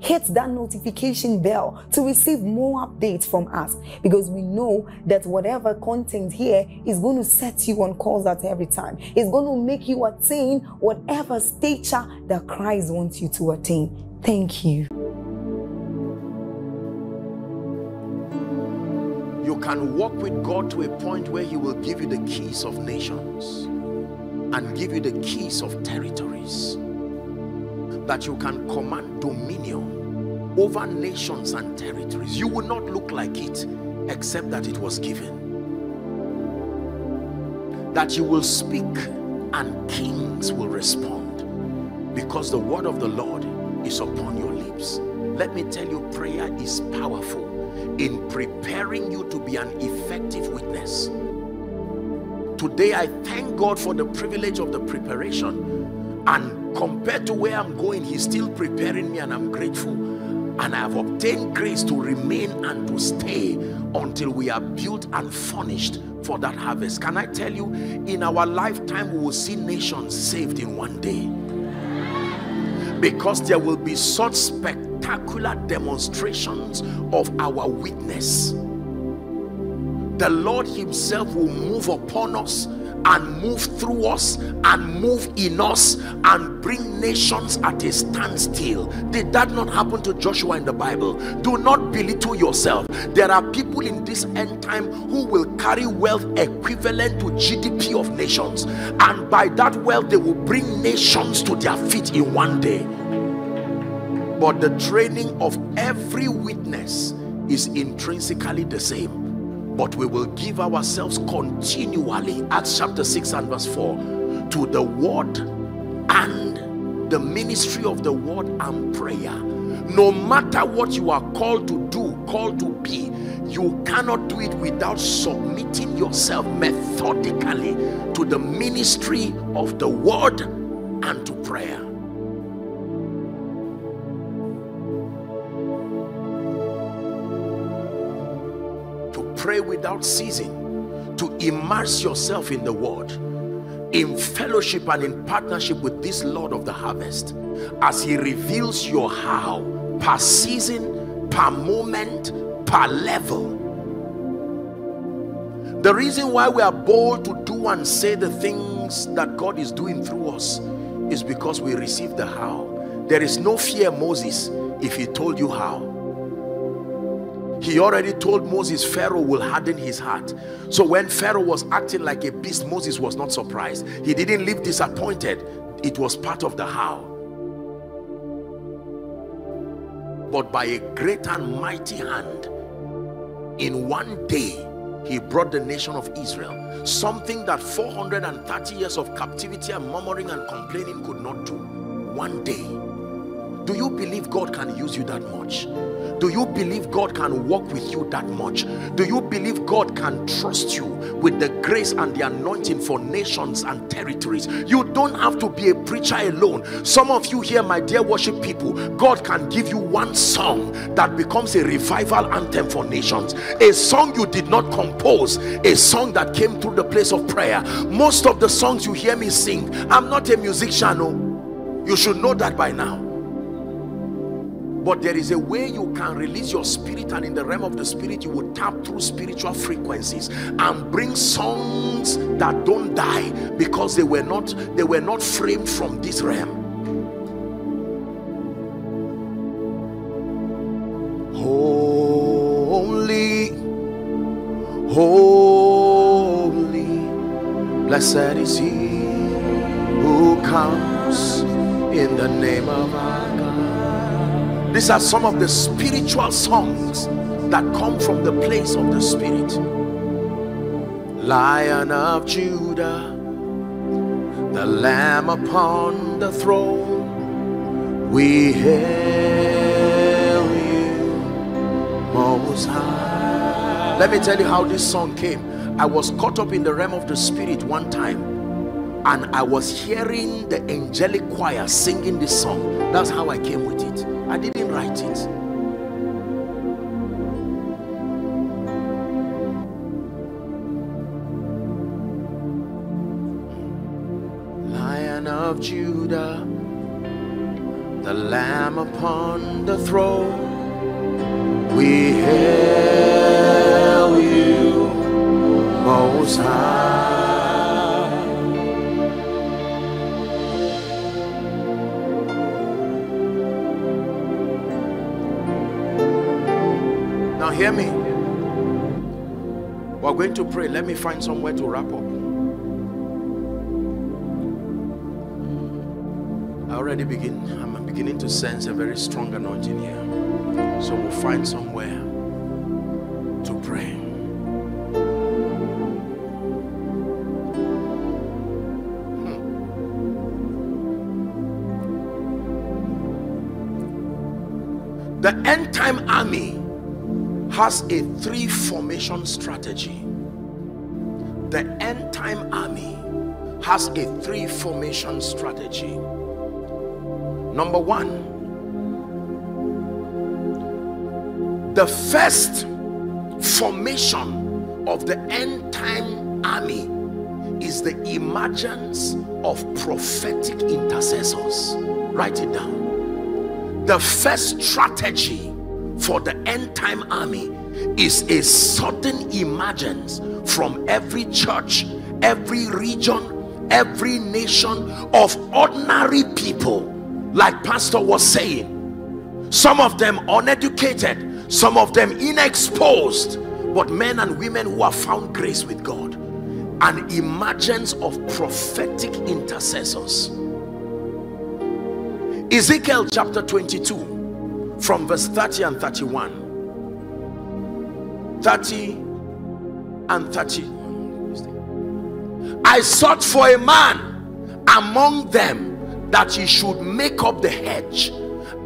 Hit that notification bell to receive more updates from us, because we know that whatever content here is going to set you on course at every time. It's going to make you attain whatever stature that Christ wants you to attain. Thank you. You can walk with God to a point where He will give you the keys of nations and give you the keys of territories, that you can command dominion over nations and territories. You will not look like it, except that it was given. That you will speak and kings will respond, because the word of the Lord is upon your lips. Let me tell you, prayer is powerful in preparing you to be an effective witness. Today, I thank God for the privilege of the preparation, and compared to where I'm going, He's still preparing me, and I'm grateful. And I have obtained grace to remain and to stay until we are built and furnished for that harvest. Can I tell you, in our lifetime, we will see nations saved in one day. Because there will be such spectacular demonstrations of our witness. The Lord Himself will move upon us and move through us and move in us and bring nations at a standstill. Did that not happen to Joshua in the Bible? Do not belittle yourself. There are people in this end time who will carry wealth equivalent to GDP of nations, and by that wealth they will bring nations to their feet in one day. But the training of every witness is intrinsically the same. But we will give ourselves continually, Acts chapter 6 and verse 4, to the word and the ministry of the word and prayer. No matter what you are called to do, called to be, you cannot do it without submitting yourself methodically to the ministry of the word and to prayer. Pray without ceasing, to immerse yourself in the word, in fellowship and in partnership with this Lord of the harvest, as He reveals your how, per season, per moment, per level. The reason why we are bold to do and say the things that God is doing through us is because we receive the how. There is no fear Moses if he told you how. He already told Moses, Pharaoh will harden his heart. So when Pharaoh was acting like a beast, Moses was not surprised. He didn't leave disappointed. It was part of the how. But by a great and mighty hand, in one day, He brought the nation of Israel. Something that 430 years of captivity and murmuring and complaining could not do. One day. Do you believe God can use you that much? Do you believe God can walk with you that much? Do you believe God can trust you with the grace and the anointing for nations and territories? You don't have to be a preacher alone. Some of you here, my dear worship people, God can give you one song that becomes a revival anthem for nations. A song you did not compose, a song that came through the place of prayer. Most of the songs you hear me sing, I'm not a musician. No. You should know that by now. But there is a way you can release your spirit, and in the realm of the spirit, you will tap through spiritual frequencies and bring songs that don't die, because they were not framed from this realm. Oh. holy. Blessed is he who comes in the name of our God. These are some of the spiritual songs that come from the place of the Spirit. Lion of Judah, the Lamb upon the throne, we hail you, Most High. Let me tell you how this song came. I was caught up in the realm of the Spirit one time, and I was hearing the angelic choir singing this song. That's how I came with it. I didn't write it. Of Judah, the Lamb upon the throne, we hail you, Most High. Now hear me, we're going to pray. Let me find somewhere to wrap up. Already I'm beginning to sense a very strong anointing here, so we'll find somewhere to pray. The end time army has a three formation strategy. The end time army has a three formation strategy. Number one, the first formation of the end time army is the emergence of prophetic intercessors. Write it down. The first strategy for the end time army is a sudden emergence from every church, every region, every nation of ordinary people. Like Pastor was saying, some of them uneducated, some of them inexposed, but men and women who have found grace with God. An emergence of prophetic intercessors. Ezekiel chapter 22 from verse 30 and 31. 30 and 31. I sought for a man among them that he should make up the hedge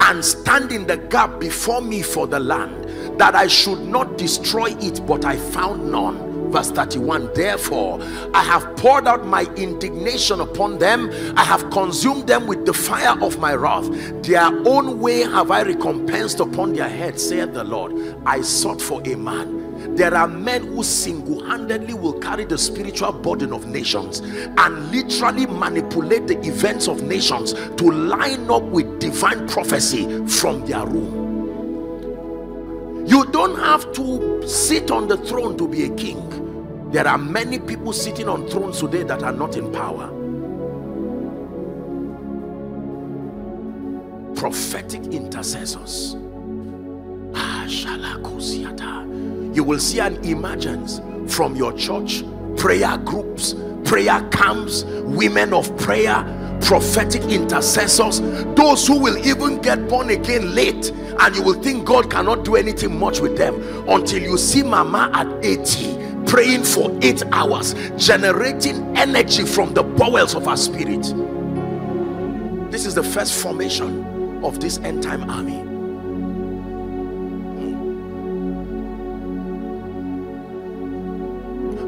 and stand in the gap before me for the land, that I should not destroy it, but I found none. Verse 31, therefore I have poured out my indignation upon them, I have consumed them with the fire of my wrath. Their own way have I recompensed upon their heads, saith the Lord. I sought for a man. There are men who single-handedly will carry the spiritual burden of nations and literally manipulate the events of nations to line up with divine prophecy from their room. You don't have to sit on the throne to be a king. There are many people sitting on thrones today that are not in power. Prophetic intercessors. You will see an emergence from your church, prayer groups, prayer camps, women of prayer, prophetic intercessors, those who will even get born again late, and you will think God cannot do anything much with them until you see Mama at 80 praying for 8 hours, generating energy from the bowels of her spirit. This is the first formation of this end time army.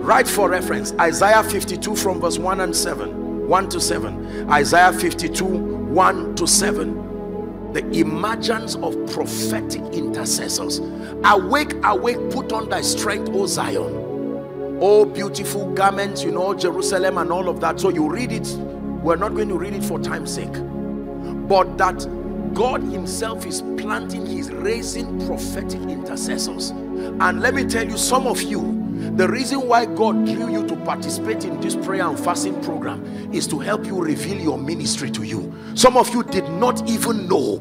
Write for reference, Isaiah 52 from verse 1 and 7, 1 to 7. Isaiah 52, 1 to 7. The emergence of prophetic intercessors. Awake, awake, put on thy strength, O Zion. O beautiful garments, you know, Jerusalem and all of that. So you read it. We're not going to read it for time's sake. But that God himself is planting, he's raising prophetic intercessors. And let me tell you, some of you, the reason why God drew you to participate in this prayer and fasting program is to help you reveal your ministry to you. Some of you did not even know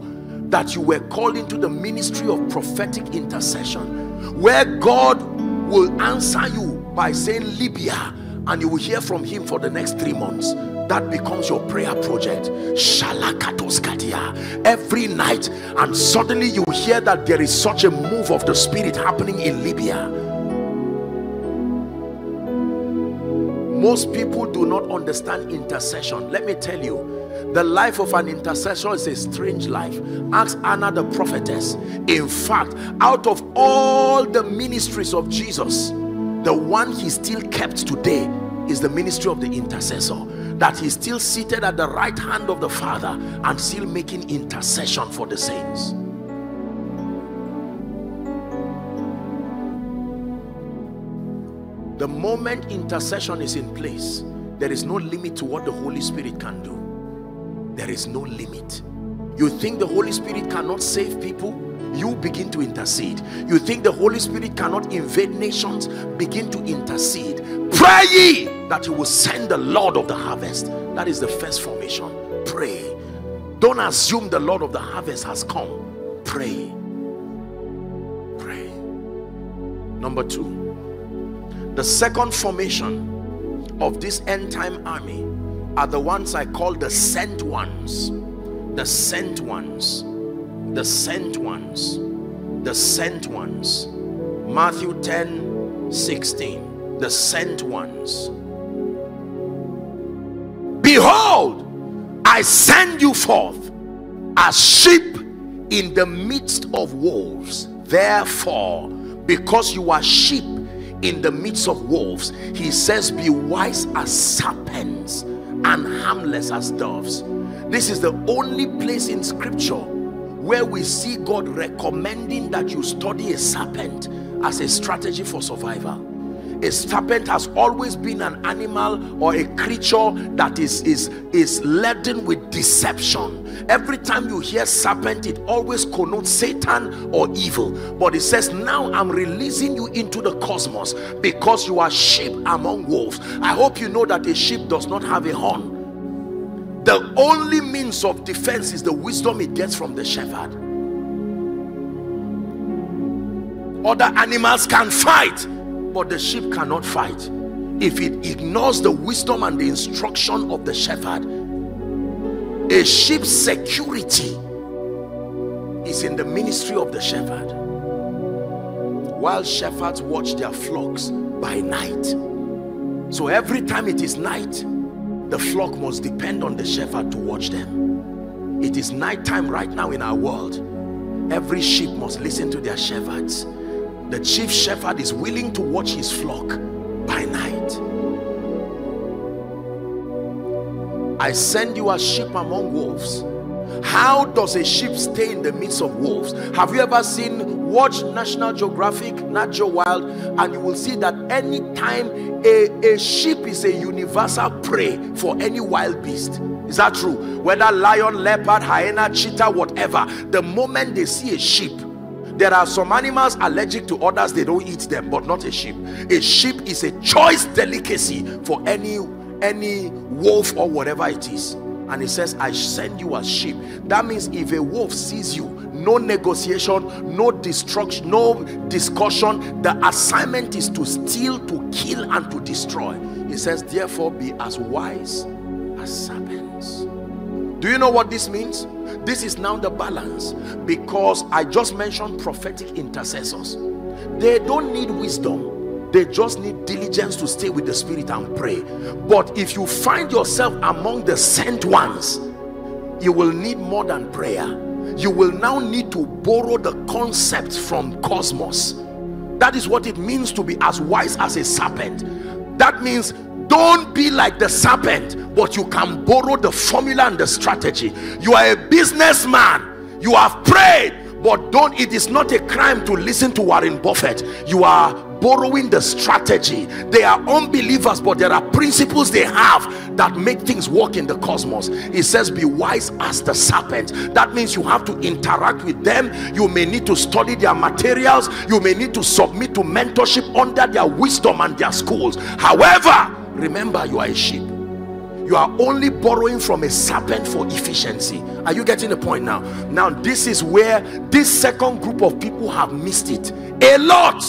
that you were called into the ministry of prophetic intercession, where God will answer you by saying Libya, and you will hear from him for the next 3 months. That becomes your prayer project. Shalakatoskatia, every night, and suddenly you hear that there is such a move of the Spirit happening in Libya. Most people do not understand intercession. Let me tell you, the life of an intercessor is a strange life. Ask Anna the prophetess. In fact, out of all the ministries of Jesus, the one he still kept today is the ministry of the intercessor. That he's still seated at the right hand of the Father and still making intercession for the saints. The moment intercession is in place, there is no limit to what the Holy Spirit can do. There is no limit. You think the Holy Spirit cannot save people? You begin to intercede. You think the Holy Spirit cannot invade nations? Begin to intercede. Pray ye that you will send the Lord of the harvest. That is the first formation. Pray. Don't assume the Lord of the harvest has come. Pray. Pray. Number two, the second formation of this end time army are the ones I call the sent ones. The sent ones. The sent ones. The sent ones. Matthew 10:16. The sent ones. Behold, I send you forth as sheep in the midst of wolves. Therefore, because you are sheep in the midst of wolves, he says, be wise as serpents and harmless as doves. This is the only place in Scripture where we see God recommending that you study a serpent as a strategy for survival. A serpent has always been an animal or a creature that is laden with deception. Every time you hear serpent, it always connotes Satan or evil. But it says, now I'm releasing you into the cosmos because you are sheep among wolves. I hope you know that a sheep does not have a horn. The only means of defense is the wisdom it gets from the shepherd. Other animals can fight, but the sheep cannot fight. If it ignores the wisdom and the instruction of the shepherd, a sheep's security is in the ministry of the shepherd. While shepherds watch their flocks by night. So every time it is night, the flock must depend on the shepherd to watch them. It is nighttime right now in our world. Every sheep must listen to their shepherds. The chief shepherd is willing to watch his flock by night. I send you as sheep among wolves. How does a sheep stay in the midst of wolves? Have you ever seen, watch National Geographic, Nat Geo Wild, and you will see that any time a sheep is a universal prey for any wild beast. Is that true? Whether lion, leopard, hyena, cheetah, whatever, the moment they see a sheep, there are some animals allergic to others, they don't eat them, but not a sheep. A sheep is a choice delicacy for any wolf or whatever it is. And he says, I send you as sheep. That means if a wolf sees you, no negotiation, no destruction, no discussion. The assignment is to steal, to kill, and to destroy. He says, therefore, be as wise as serpents. Do you know what this means? This is now the balance, because I just mentioned prophetic intercessors. They don't need wisdom. They just need diligence to stay with the Spirit and pray. But if you find yourself among the sent ones, you will need more than prayer. You will now need to borrow the concept from cosmos. That is what it means to be as wise as a serpent. That means don't be like the serpent, but you can borrow the formula and the strategy. You are a businessman. You have prayed, but don't. It is not a crime to listen to Warren Buffett. You are borrowing the strategy. They are unbelievers, but there are principles they have that make things work in the cosmos. It says be wise as the serpent. That means you have to interact with them. You may need to study their materials. You may need to submit to mentorship under their wisdom and their schools. However, remember, you are a sheep. You are only borrowing from a serpent for efficiency. Are you getting the point now? Now this is where this second group of people have missed it a lot.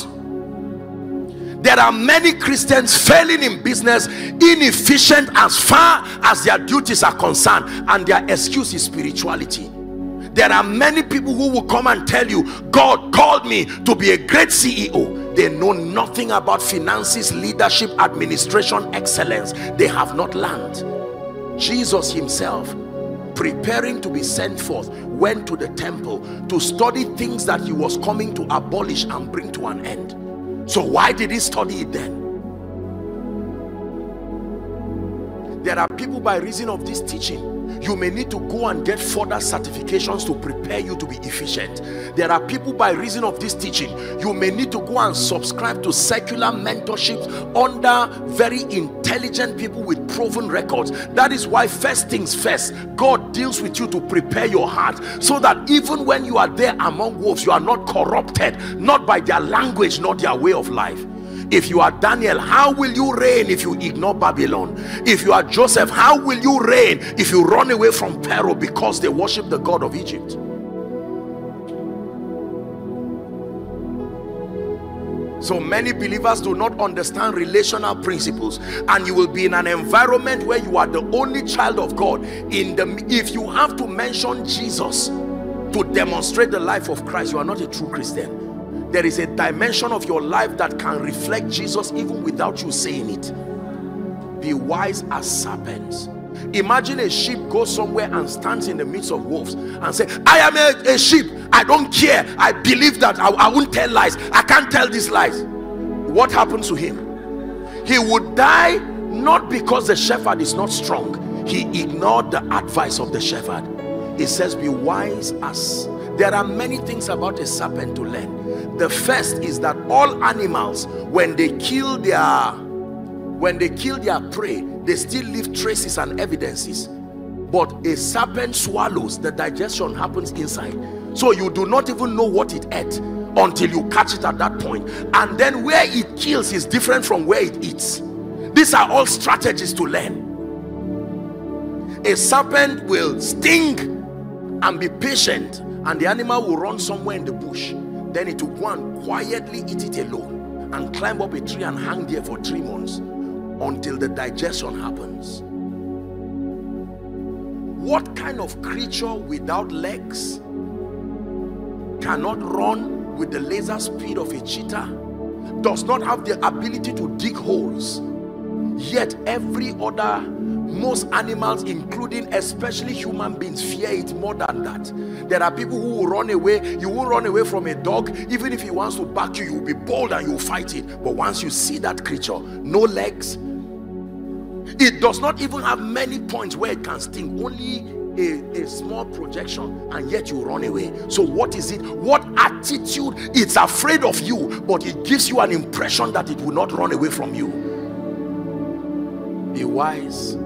There are many Christians failing in business, inefficient as far as their duties are concerned, and their excuse is spirituality. There are many people who will come and tell you, God called me to be a great CEO. They know nothing about finances, leadership, administration, excellence. They have not learned. Jesus himself, preparing to be sent forth, went to the temple to study things that he was coming to abolish and bring to an end. So why did he study it then? There are people, by reason of this teaching, you may need to go and get further certifications to prepare you to be efficient. There are people, by reason of this teaching, you may need to go and subscribe to secular mentorships under very intelligent people with proven records. That is why, first things first, God deals with you to prepare your heart, so that even when you are there among wolves, you are not corrupted, not by their language, not their way of life. If you are Daniel, how will you reign if you ignore Babylon? If you are Joseph, how will you reign if you run away from Pharaoh because they worship the god of Egypt? So many believers do not understand relational principles, and you will be in an environment where you are the only child of God. If you have to mention Jesus to demonstrate the life of Christ, you are not a true Christian. There is a dimension of your life that can reflect Jesus even without you saying it. Be wise as serpents. Imagine a sheep goes somewhere and stands in the midst of wolves and say, I am a sheep. I don't care. I believe that. I won't tell lies. I can't tell these lies. What happens to him? He would die, not because the shepherd is not strong. He ignored the advice of the shepherd. It says, be wise as. There are many things about a serpent to learn. The first is that all animals, when they kill their prey, they still leave traces and evidences. But a serpent swallows, the digestion happens inside. So you do not even know what it ate until you catch it at that point. And then where it kills is different from where it eats. These are all strategies to learn. A serpent will sting and be patient, and the animal will run somewhere in the bush. Then it will go and quietly eat it alone and climb up a tree and hang there for 3 months until the digestion happens. What kind of creature without legs cannot run with the laser speed of a cheetah, does not have the ability to dig holes? Yet every other, most animals, including especially human beings, fear it more than that. There are people who will run away. You won't run away from a dog. Even if he wants to bark you, you'll be bold and you'll fight it. But once you see that creature, no legs, it does not even have many points where it can sting, only a small projection, and yet you run away. So what is it? What attitude? It's afraid of you, but it gives you an impression that it will not run away from you. Be wise.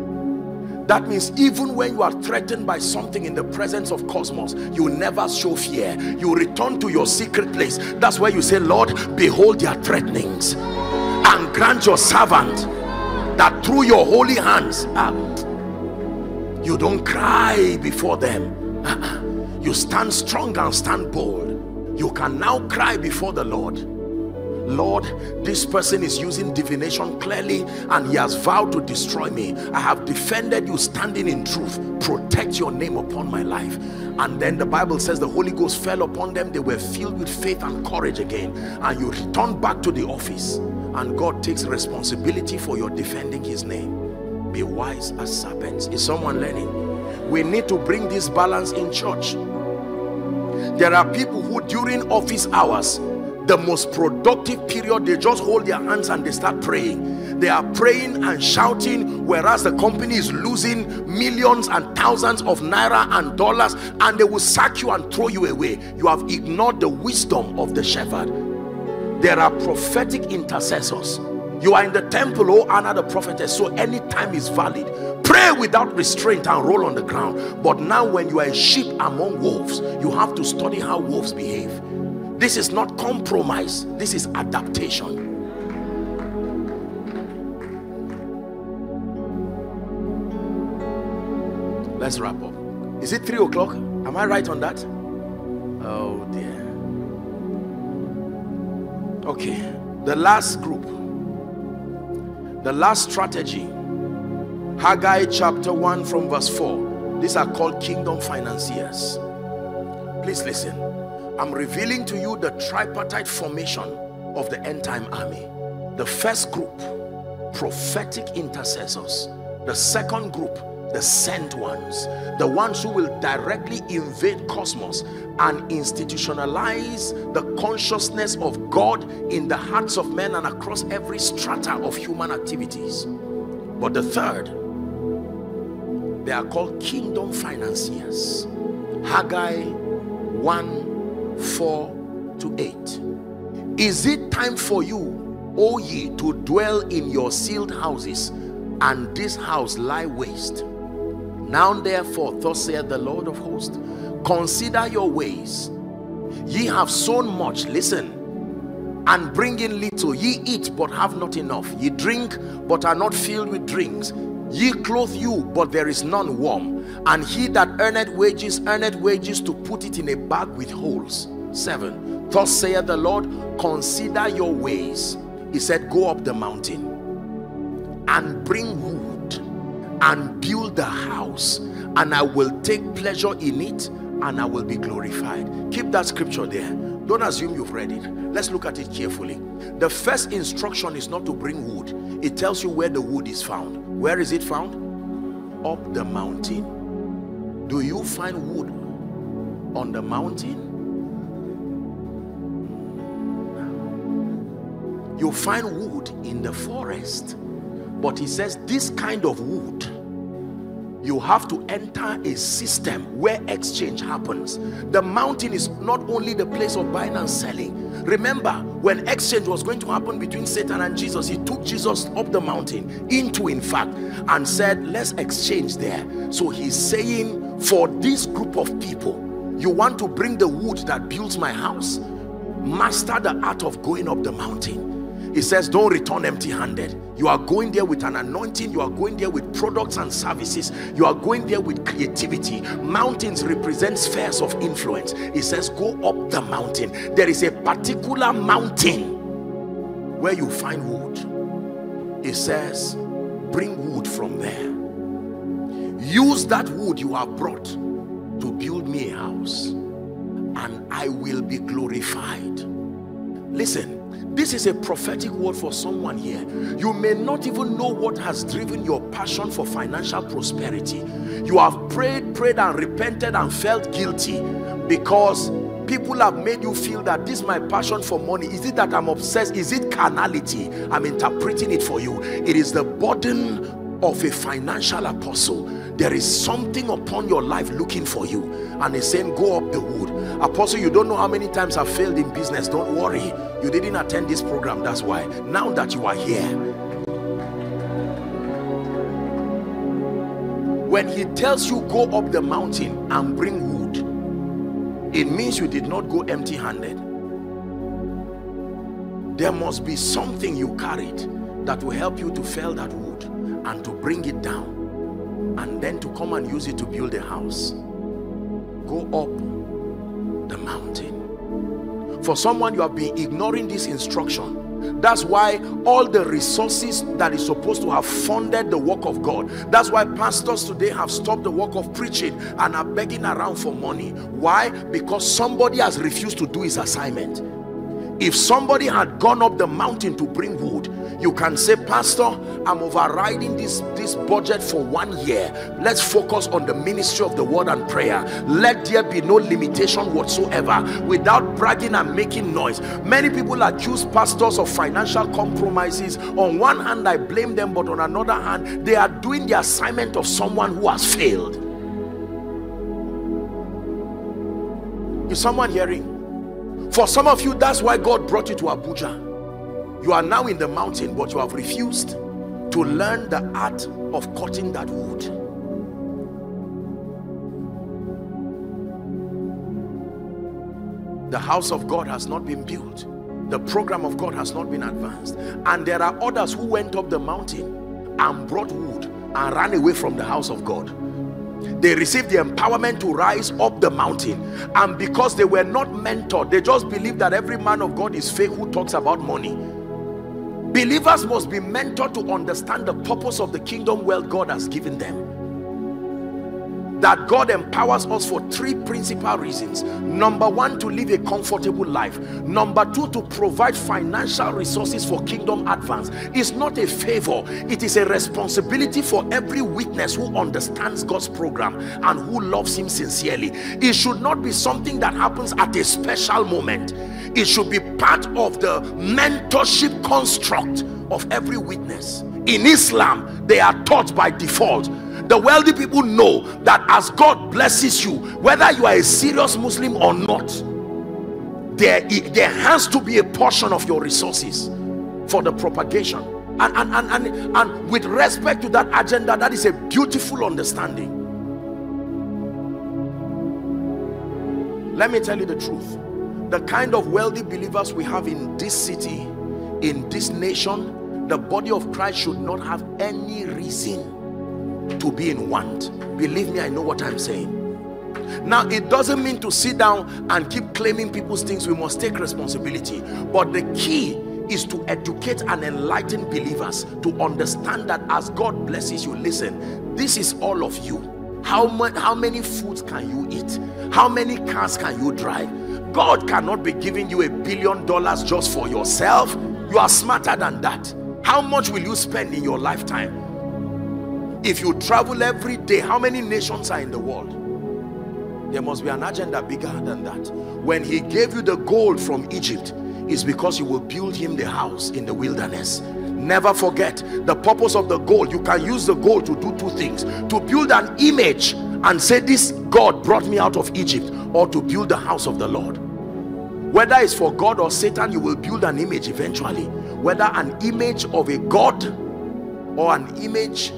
That means even when you are threatened by something in the presence of cosmos, you never show fear. You return to your secret place. That's where you say, Lord, behold their threatenings, and grant your servant that through your holy hands, you don't cry before them. You stand strong and stand bold. You can now cry before the Lord. Lord, this person is using divination clearly, and he has vowed to destroy me. I have defended you standing in truth. Protect your name upon my life. And then the Bible says the Holy Ghost fell upon them. They were filled with faith and courage again. And you return back to the office, and God takes responsibility for your defending his name. Be wise as serpents. Is someone learning? We need to bring this balance in church. There are people who during office hours, the most productive period, they just hold their hands and they start praying. They are praying and shouting, whereas the company is losing millions and thousands of naira and dollars, and they will sack you and throw you away. You have ignored the wisdom of the shepherd. There are prophetic intercessors. You are in the temple, oh Anna the prophetess, so any time is valid. Pray without restraint and roll on the ground. But now when you are a sheep among wolves, you have to study how wolves behave. This is not compromise. This is adaptation. Let's wrap up. Is it 3 o'clock? Am I right on that? Oh dear. Okay. The last group. The last strategy, Haggai chapter 1 from verse 4. These are called kingdom financiers. Please listen. I'm revealing to you the tripartite formation of the end time army. The first group, prophetic intercessors. The second group, the sent ones, the ones who will directly invade cosmos and institutionalize the consciousness of God in the hearts of men and across every strata of human activities. But the third, they are called kingdom financiers. Haggai 1:4-8. Is it time for you, O ye, to dwell in your sealed houses, and this house lie waste? Now therefore, thus saith the Lord of hosts, consider your ways. Ye have sown much, listen, and bring in little. Ye eat, but have not enough. Ye drink, but are not filled with drinks. Ye clothe you, but there is none warm. And he that earneth wages to put it in a bag with holes. 7. Thus saith the Lord, consider your ways. He said, go up the mountain and bring wood and build the house, and I will take pleasure in it, and I will be glorified. Keep that scripture there. Don't assume you've read it. Let's look at it carefully. The first instruction is not to bring wood. It tells you where the wood is found. Where is it found? Up the mountain. Do you find wood on the mountain? You find wood in the forest. But he says, this kind of wood, you have to enter a system where exchange happens. The mountain is not only the place of buying and selling. Remember, when exchange was going to happen between Satan and Jesus, he took Jesus up the mountain, in fact, and said, let's exchange there. So he's saying, for this group of people, you want to bring the wood that builds my house, master the art of going up the mountain. He says, don't return empty-handed. You are going there with an anointing. You are going there with products and services. You are going there with creativity. Mountains represent spheres of influence. He says, go up the mountain. There is a particular mountain where you find wood. He says, bring wood from there. Use that wood you have brought to build me a house, and I will be glorified. Listen. This is a prophetic word for someone here. You may not even know what has driven your passion for financial prosperity. You have prayed and repented and felt guilty because people have made you feel that this is my passion for money. Is it that I'm obsessed? Is it carnality? I'm interpreting it for you. It is the burden of a financial apostle. There is something upon your life looking for you. And he's saying, go up the wood. Apostle, you don't know how many times I've failed in business. Don't worry. You didn't attend this program. That's why. Now that you are here. When he tells you, go up the mountain and bring wood, it means you did not go empty-handed. There must be something you carried that will help you to fell that wood and to bring it down, and then to come and use it to build a house. Go up the mountain. For someone, you have been ignoring this instruction. That's why all the resources that is supposed to have funded the work of God, that's why pastors today have stopped the work of preaching and are begging around for money. Why? Because somebody has refused to do his assignment. If somebody had gone up the mountain to bring wood, you can say, Pastor, I'm overriding this budget for 1 year. Let's focus on the ministry of the word and prayer. Let there be no limitation whatsoever, without bragging and making noise. Many people accuse pastors of financial compromises. On one hand, I blame them, but on another hand, they are doing the assignment of someone who has failed. Is someone hearing? For some of you, that's why God brought you to Abuja. You are now in the mountain, but you have refused to learn the art of cutting that wood. The house of God has not been built. The program of God has not been advanced. And there are others who went up the mountain and brought wood and ran away from the house of God. They received the empowerment to rise up the mountain, and because they were not mentored, they just believe that every man of God is fake who talks about money. Believers must be mentored to understand the purpose of the kingdom wealth God has given them. That God empowers us for three principal reasons. Number one, to live a comfortable life. Number two, to provide financial resources for kingdom advance. It's not a favor. It is a responsibility for every witness who understands God's program and who loves him sincerely. It should not be something that happens at a special moment. It should be part of the mentorship construct of every witness. In Islam, they are taught by default. The wealthy people know that as God blesses you, whether you are a serious Muslim or not, there has to be a portion of your resources for the propagation. And with respect to that agenda, that is a beautiful understanding. Let me tell you the truth. The kind of wealthy believers we have in this city, in this nation, the body of Christ should not have any reason to be in want. Believe me, I know what I'm saying. Now, it doesn't mean to sit down and keep claiming people's things. We must take responsibility. But the key is to educate and enlighten believers to understand that as God blesses you, listen, this is all of you. How many foods can you eat? How many cars can you drive? God cannot be giving you $1 billion just for yourself. You are smarter than that. How much will you spend in your lifetime? If you travel every day, how many nations are in the world? There must be an agenda bigger than that. When he gave you the gold from Egypt, it's because you will build him the house in the wilderness. Never forget the purpose of the gold. You can use the gold to do two things: to build an image and say, this God brought me out of Egypt, or to build the house of the Lord. Whether it's for God or Satan, you will build an image eventually, whether an image of a god or an image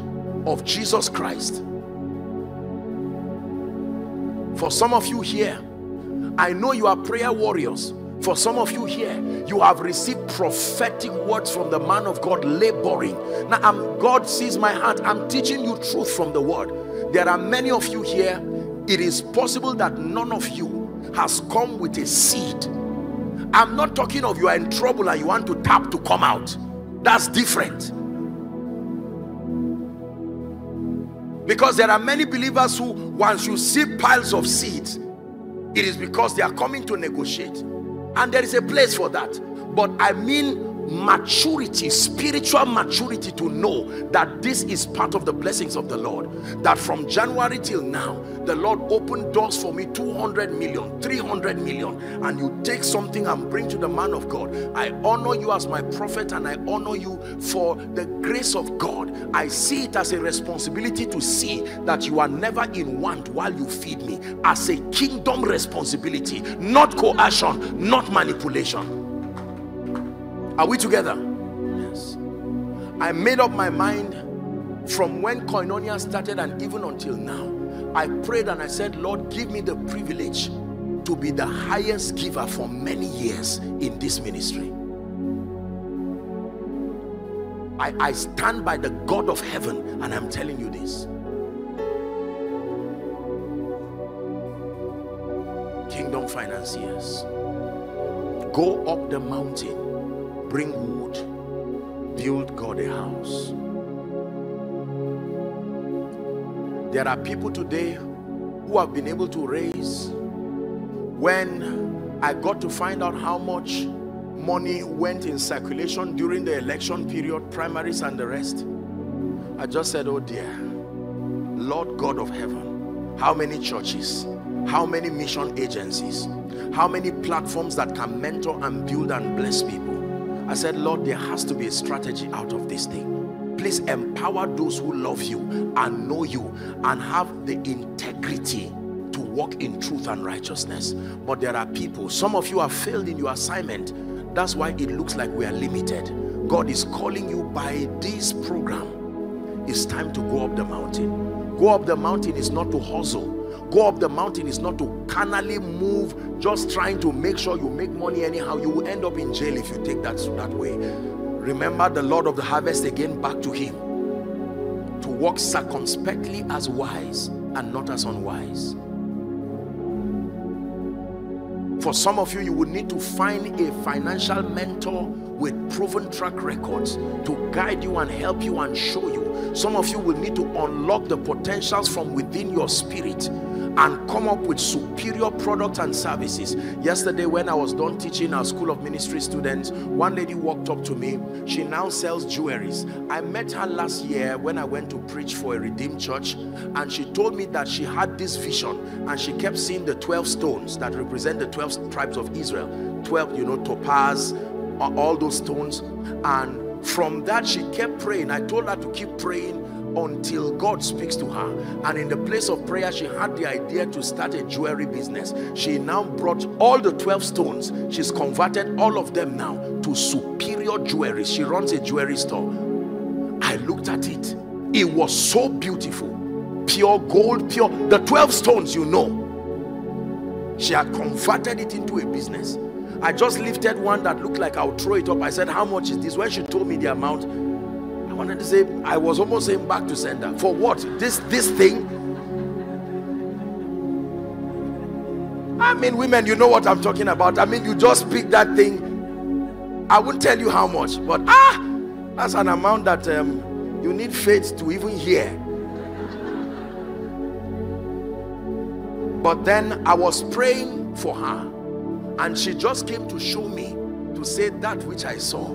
of Jesus Christ. For some of you here, I know you are prayer warriors. For some of you here, you have received prophetic words from the man of God laboring. Now, God sees my heart. I'm teaching you truth from the word. There are many of you here, it is possible that none of you has come with a seed. I'm not talking of you are in trouble and you want to tap to come out. That's different. Because there are many believers who, once you see piles of seeds, it is because they are coming to negotiate. And there is a place for that. But I mean maturity, spiritual maturity, to know that this is part of the blessings of the Lord. That from January till now, the Lord opened doors for me, 200 million, 300 million. And you take something and bring to the man of God. I honor you as my prophet, and I honor you for the grace of God. I see it as a responsibility to see that you are never in want while you feed me. As a kingdom responsibility, not coercion, not manipulation. Are we together? Yes. I made up my mind from when Koinonia started and even until now. I prayed and I said, Lord, give me the privilege to be the highest giver for many years in this ministry. I stand by the God of heaven, and I'm telling you this. Kingdom financiers, go up the mountain. Bring wood, build God a house. There are people today who have been able to raise. When I got to find out how much money went in circulation during the election period, primaries and the rest, I just said, oh dear, Lord God of heaven, how many churches, how many mission agencies, how many platforms that can mentor and build and bless people. I said, Lord, there has to be a strategy out of this thing. Please empower those who love you and know you and have the integrity to walk in truth and righteousness. But there are people, some of you have failed in your assignment. That's why it looks like we are limited. God is calling you by this program. It's time to go up the mountain. Go up the mountain is not to hustle. Go up the mountain is not to carnally move, just trying to make sure you make money anyhow. You will end up in jail if you take that way. Remember the Lord of the harvest again, back to him. To walk circumspectly as wise and not as unwise. For some of you, you will need to find a financial mentor with proven track records to guide you and help you and show you. Some of you will need to unlock the potentials from within your spirit and come up with superior products and services. Yesterday when I was done teaching our School of Ministry students, one lady walked up to me. She now sells jewelries. I met her last year when I went to preach for a Redeemed church, and she told me that she had this vision and she kept seeing the 12 stones that represent the 12 tribes of Israel. 12, you know, topaz, all those stones. And from that she kept praying. I told her to keep praying until God speaks to her. And in the place of prayer, she had the idea to start a jewelry business. She now brought all the 12 stones. She's converted all of them now to superior jewelry. She runs a jewelry store. I looked at it. It was so beautiful. Pure gold, pure. The 12 stones, you know. She had converted it into a business. I just lifted one that looked like I'll throw it up. I said, how much is this? When she told me the amount, I wanted to say, I was almost saying back to sender. For what? This thing? I mean, women, you know what I'm talking about. I mean, you just pick that thing. I won't tell you how much, but that's an amount that you need faith to even hear. But then I was praying for her, and she just came to show me, to say that which I saw.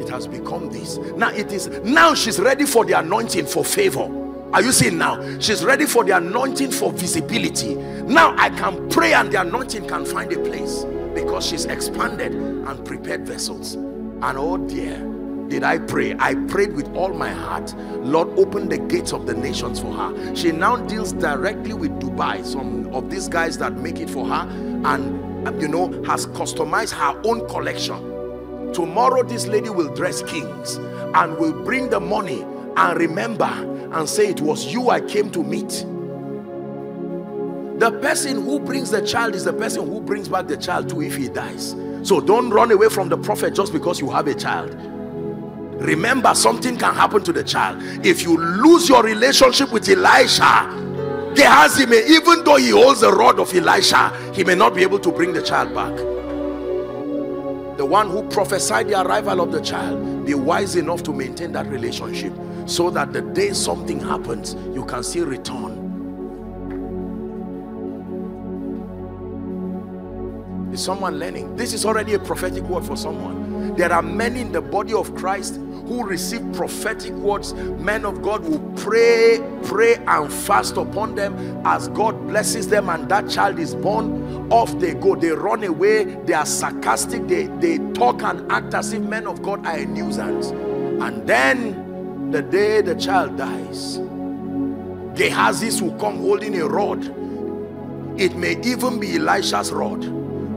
It has become this. Now it is. Now she's ready for the anointing for favor. Are you seeing now? She's ready for the anointing for visibility. Now I can pray and the anointing can find a place because she's expanded and prepared vessels. And oh dear, did I pray. I prayed with all my heart. Lord, open the gates of the nations for her. She now deals directly with Dubai, some of these guys that make it for her, and you know, has customized her own collection. Tomorrow this lady will dress kings and will bring the money and remember and say, it was you I came to meet. The person who brings the child is the person who brings back the child too if he dies. So don't run away from the prophet just because you have a child. Remember, something can happen to the child. If you lose your relationship with Elisha, Gehazi may, even though he holds the rod of Elisha, he may not be able to bring the child back. The one who prophesied the arrival of the child, be wise enough to maintain that relationship so that the day something happens, you can still return. Is someone learning? This is already a prophetic word for someone. There are many in the body of Christ who receive prophetic words. Men of God will pray and fast upon them. As God blesses them and that child is born, off they go. They run away. They are sarcastic. They talk and act as if men of God are a nuisance. And then the day the child dies, Gehazi will come holding a rod. It may even be Elisha's rod.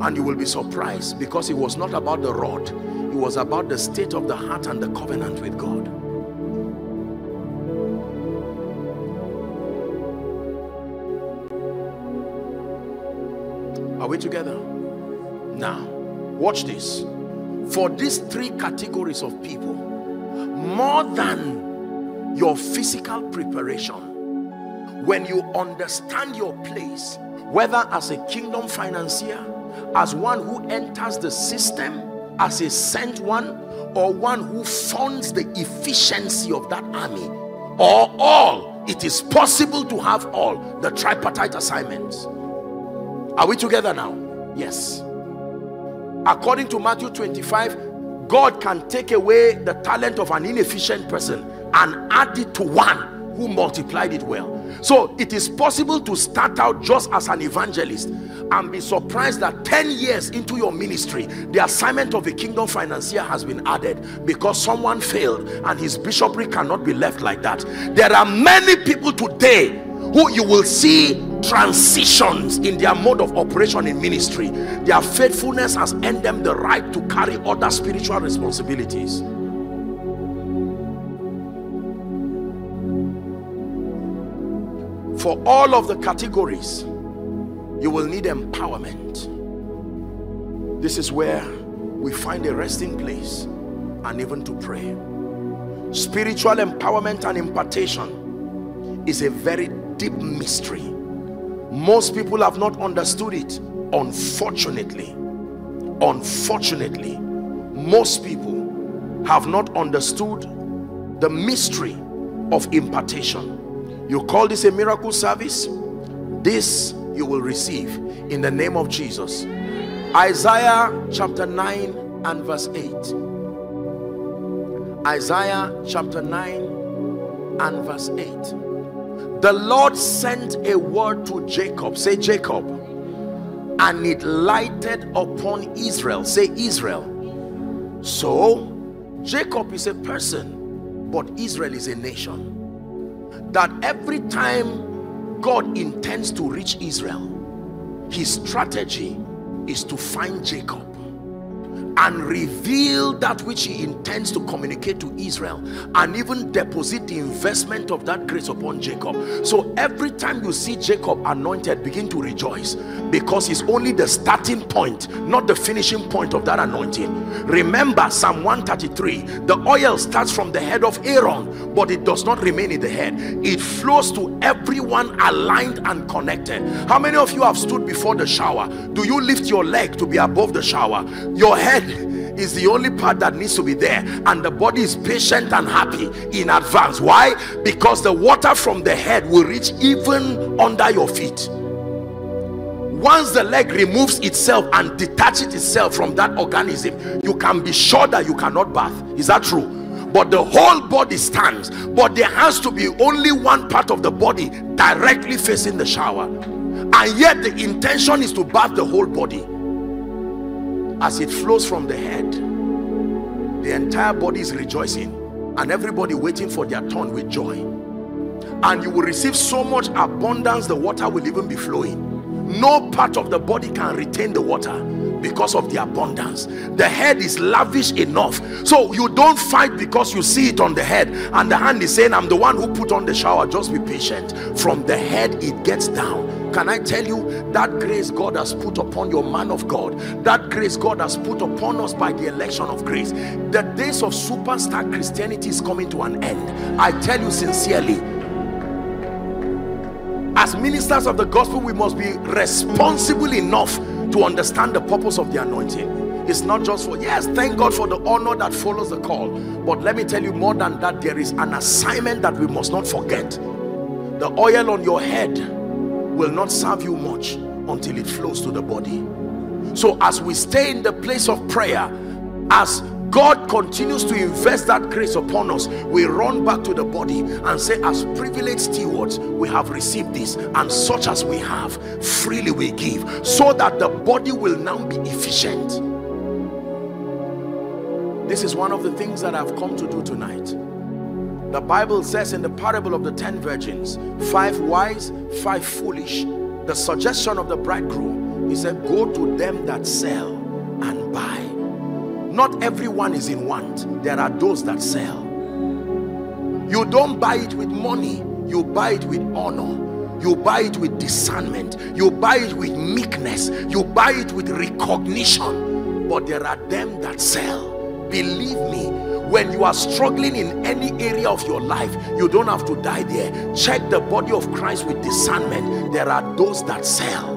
And you will be surprised, because it was not about the rod. It was about the state of the heart and the covenant with God. Are we together? Now, watch this. For these three categories of people, more than your physical preparation, when you understand your place, whether as a kingdom financier, as one who enters the system, as a sent one, or one who funds the efficiency of that army, or all, it is possible to have all the tripartite assignments. Are we together now? Yes. According to Matthew 25, God can take away the talent of an inefficient person and add it to one who multiplied it well. So it is possible to start out just as an evangelist and be surprised that 10 years into your ministry, the assignment of a kingdom financier has been added because someone failed and his bishopric cannot be left like that. There are many people today who you will see transitions in their mode of operation in ministry. Their faithfulness has earned them the right to carry other spiritual responsibilities. For all of the categories, you will need empowerment. This is where we find a resting place and even to pray. Spiritual empowerment and impartation is a very deep mystery. Most people have not understood it, unfortunately. most people have not understood the mystery of impartation. You call this a miracle service? This you will receive in the name of Jesus. Isaiah chapter 9 and verse 8. Isaiah chapter 9 and verse 8. The Lord sent a word to Jacob. Say Jacob. And it lighted upon Israel. Say Israel. So Jacob is a person, but Israel is a nation. That every time God intends to reach Israel, his strategy is to find Jacob and reveal that which he intends to communicate to Israel, and even deposit the investment of that grace upon Jacob. So every time you see Jacob anointed, begin to rejoice, because it's only the starting point, not the finishing point of that anointing. Remember Psalm 133, the oil starts from the head of Aaron, but it does not remain in the head. It flows to everyone aligned and connected. How many of you have stood before the shower? Do you lift your leg to be above the shower? Your head is the only part that needs to be there, and the body is patient and happy in advance. Why? Because the water from the head will reach even under your feet. Once the leg removes itself and detaches itself from that organism, you can be sure that you cannot bathe. Is that true? But the whole body stands, but there has to be only one part of the body directly facing the shower, and yet the intention is to bathe the whole body. As it flows from the head, the entire body is rejoicing, and everybody waiting for their turn with joy. And you will receive so much abundance, the water will even be flowing. No part of the body can retain the water because of the abundance. The head is lavish enough, so you don't fight because you see it on the head, and the hand is saying, I'm the one who put on the shower. Just be patient. From the head it gets down. Can I tell you that grace God has put upon your man of God, that grace God has put upon us by the election of grace? The days of superstar Christianity is coming to an end. I tell you sincerely, as ministers of the gospel, we must be responsible enough to understand the purpose of the anointing. It's not just for, yes, thank God for the honor that follows the call, but let me tell you more than that. There is an assignment that we must not forget. The oil on your head will not serve you much until it flows to the body. So as we stay in the place of prayer, as God continues to invest that grace upon us, we run back to the body and say, as privileged stewards, we have received this, and such as we have, freely we give, so that the body will now be efficient. This is one of the things that I've come to do tonight. The Bible says in the parable of the 10 virgins, 5 wise, 5 foolish, the suggestion of the bridegroom, he said, go to them that sell and buy. Not everyone is in want. There are those that sell. You don't buy it with money, you buy it with honor, you buy it with discernment, you buy it with meekness, you buy it with recognition. But there are them that sell. Believe me, when you are struggling in any area of your life, you don't have to die there. Check the body of Christ with discernment. There are those that sell.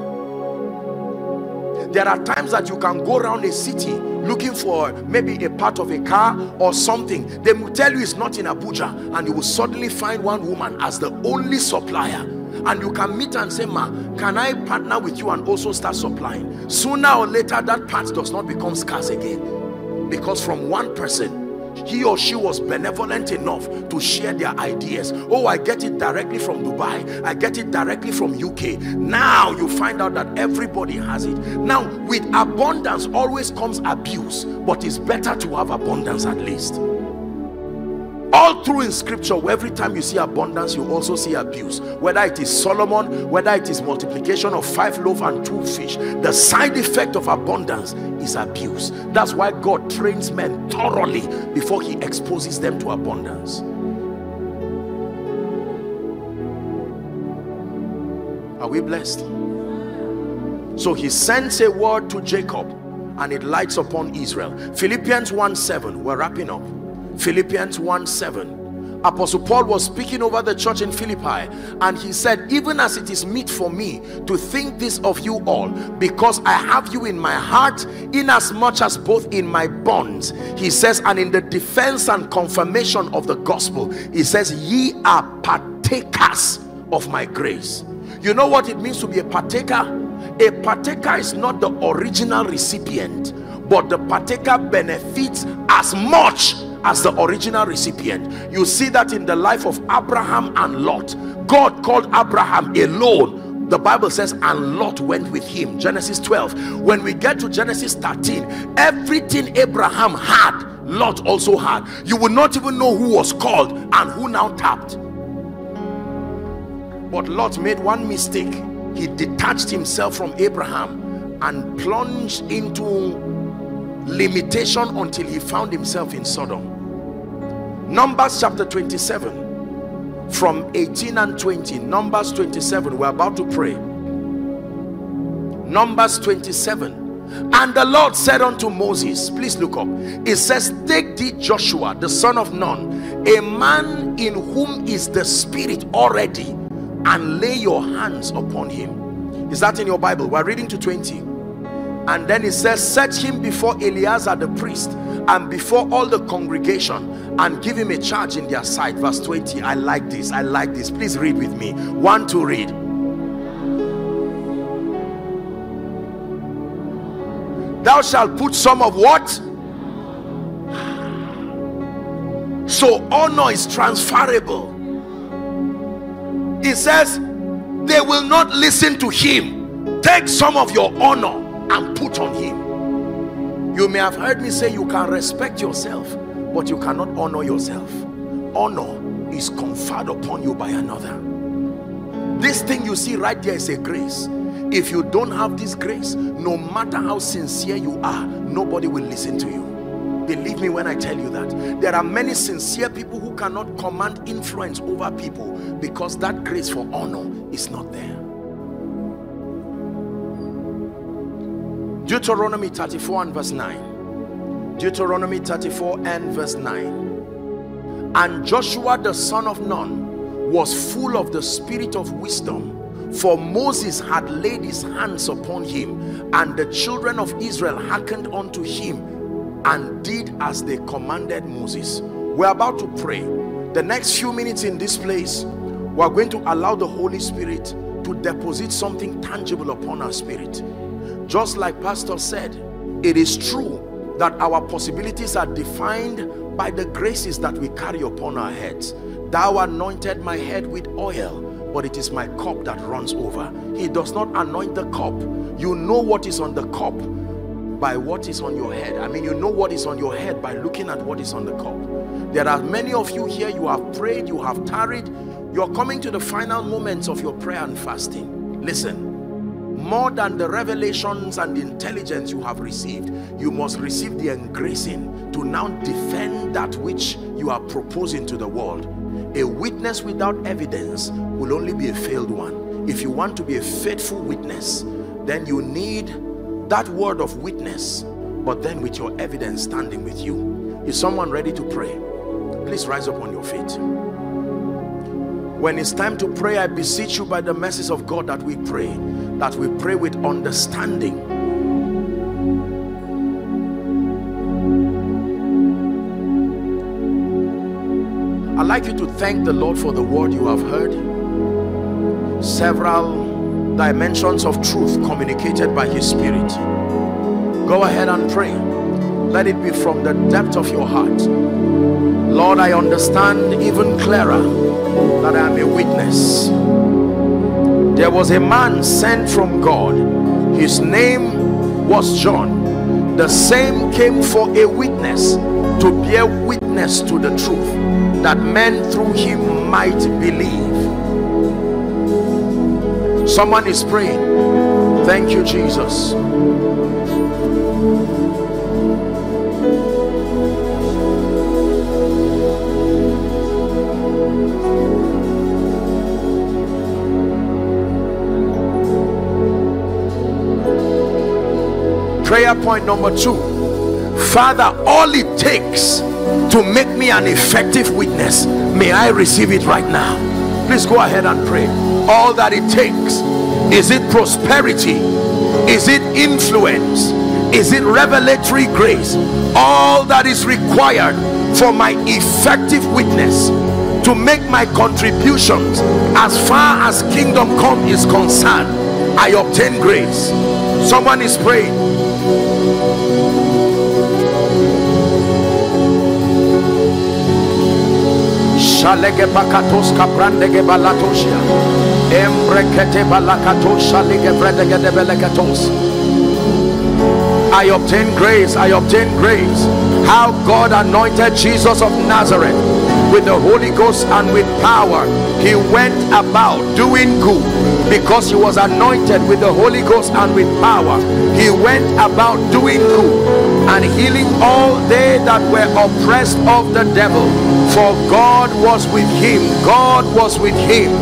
There are times that you can go around a city looking for maybe a part of a car or something. They will tell you it's not in Abuja, and you will suddenly find one woman as the only supplier. And you can meet and say, ma, can I partner with you and also start supplying? Sooner or later, that part does not become scarce again, because from one person, he or she was benevolent enough to share their ideas. Oh, I get it directly from Dubai. I get it directly from UK. Now you find out that everybody has it. Now, with abundance always comes abuse, but it's better to have abundance at least. All through in scripture, every time you see abundance, you also see abuse. Whether it is Solomon, whether it is multiplication of 5 loaves and 2 fish, the side effect of abundance is abuse. That's why God trains men thoroughly before he exposes them to abundance. Are we blessed? So he sends a word to Jacob, and it lights upon Israel. Philippians 1:7, we're wrapping up. Philippians 1:7. Apostle Paul was speaking over the church in Philippi, and he said, even as it is meet for me to think this of you all, because I have you in my heart, inasmuch as both in my bonds, he says, and in the defense and confirmation of the gospel, he says, ye are partakers of my grace. You know what it means to be a partaker? A partaker is not the original recipient, but the partaker benefits as much as the original recipient. You see that in the life of Abraham and Lot. God called Abraham alone. The Bible says, and Lot went with him. Genesis 12. When we get to Genesis 13, everything Abraham had, Lot also had. You will not even know who was called and who now tapped. But Lot made one mistake. He detached himself from Abraham and plunged into limitation until he found himself in Sodom. Numbers chapter 27 from 18 and 20. Numbers 27, we're about to pray. Numbers 27. And the Lord said unto Moses, please look up. It says, take thee Joshua, the son of Nun, a man in whom is the spirit already, and lay your hands upon him. Is that in your Bible? We're reading to 20. And then it says, set him before Eleazar the priest and before all the congregation, and give him a charge in their sight. Verse 20. I like this. I like this. Please read with me. 1, 2, read. Thou shalt put some of what? So honor is transferable. It says, they will not listen to him. Take some of your honor and put on him. You may have heard me say you can respect yourself, but you cannot honor yourself. Honor is conferred upon you by another. This thing you see right there is a grace. If you don't have this grace, no matter how sincere you are, nobody will listen to you. Believe me when I tell you that. There are many sincere people who cannot command influence over people because that grace for honor is not there. Deuteronomy 34 and verse 9. Deuteronomy 34 and verse 9. And Joshua the son of Nun was full of the spirit of wisdom, for Moses had laid his hands upon him, and the children of Israel hearkened unto him and did as they commanded Moses. We're about to pray. The next few minutes in this place, we're going to allow the Holy Spirit to deposit something tangible upon our spirit. Just like Pastor said, it is true that our possibilities are defined by the graces that we carry upon our heads. Thou anointed my head with oil, but it is my cup that runs over. He does not anoint the cup. You know what is on the cup by what is on your head. I mean, you know what is on your head by looking at what is on the cup. There are many of you here, you have prayed, you have tarried, you're coming to the final moments of your prayer and fasting. Listen. More than the revelations and intelligence you have received, you must receive the engracing to now defend that which you are proposing to the world. A witness without evidence will only be a failed one. If you want to be a faithful witness, then you need that word of witness, but then with your evidence standing with you. Is someone ready to pray? Please rise up on your feet. When it's time to pray, I beseech you by the mercies of God that we pray. That we pray with understanding. I'd like you to thank the Lord for the word you have heard. Several dimensions of truth communicated by His Spirit. Go ahead and pray. Let it be from the depth of your heart. Lord, I understand even clearer that I am a witness. There was a man sent from God. His name was John. The same came for a witness, to bear witness to the truth, that men through him might believe. Someone is praying. Thank you, Jesus. Prayer point number 2. Father, all it takes to make me an effective witness. May I receive it right now. Please go ahead and pray. All that it takes. Is it prosperity? Is it influence? Is it revelatory grace? All that is required for my effective witness to make my contributions as far as kingdom come is concerned, I obtain grace. Someone is praying. I obtain grace. I obtain grace. How God anointed Jesus of Nazareth with the Holy Ghost and with power. He went about doing good because he was anointed with the Holy Ghost and with power. He went about doing good and healing all they that were oppressed of the devil, for God was with him. God was with him.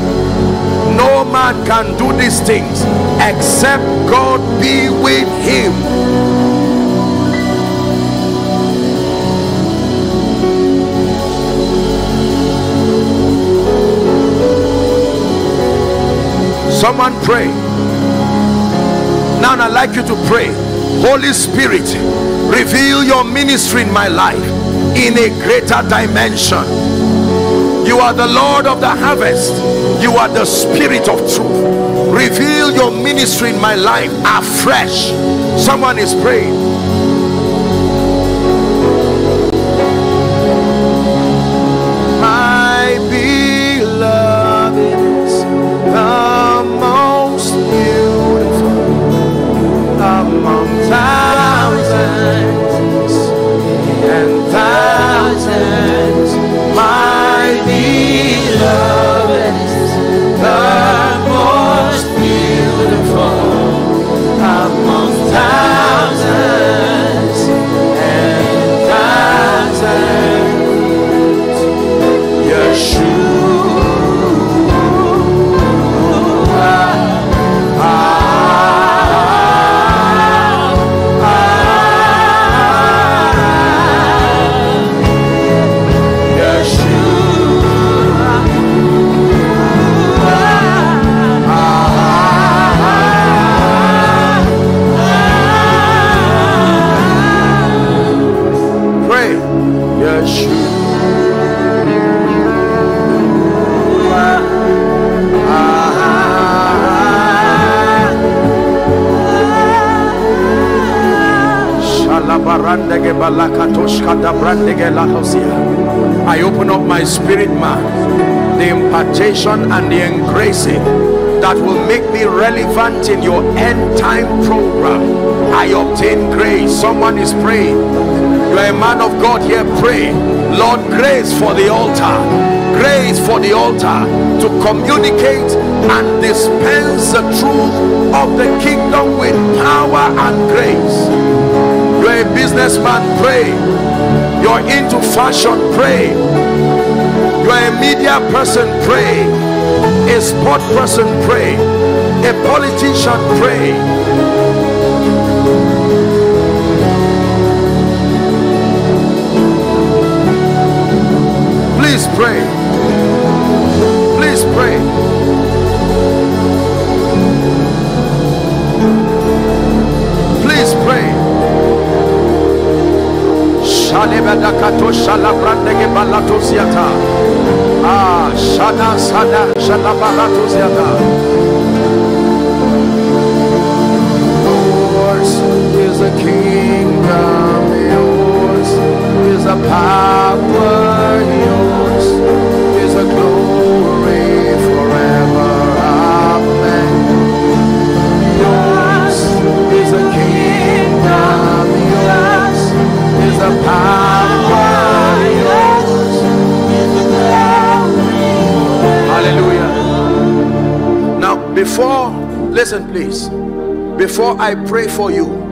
No man can do these things except God be with him. Someone pray. Now I'd like you to pray. Holy Spirit, reveal your ministry in my life in a greater dimension. You are the Lord of the harvest. You are the Spirit of truth. Reveal your ministry in my life afresh. Someone is praying. I open up my spirit man, the impartation and the engracing that will make me relevant in your end time program. I obtain grace. Someone is praying. You're a man of God here, pray. Lord, grace for the altar. Grace for the altar to communicate and dispense the truth of the kingdom with power and grace. You're a businessman, pray. You're into fashion, pray. You're a media person, pray. A sport person, pray. A politician, pray. Please pray. Please pray. Yours is the kingdom, yours is the power, yours is the glory forever. Amen. Yours is the kingdom, yours is the power. Hallelujah. Now, before, listen please, before I pray for you,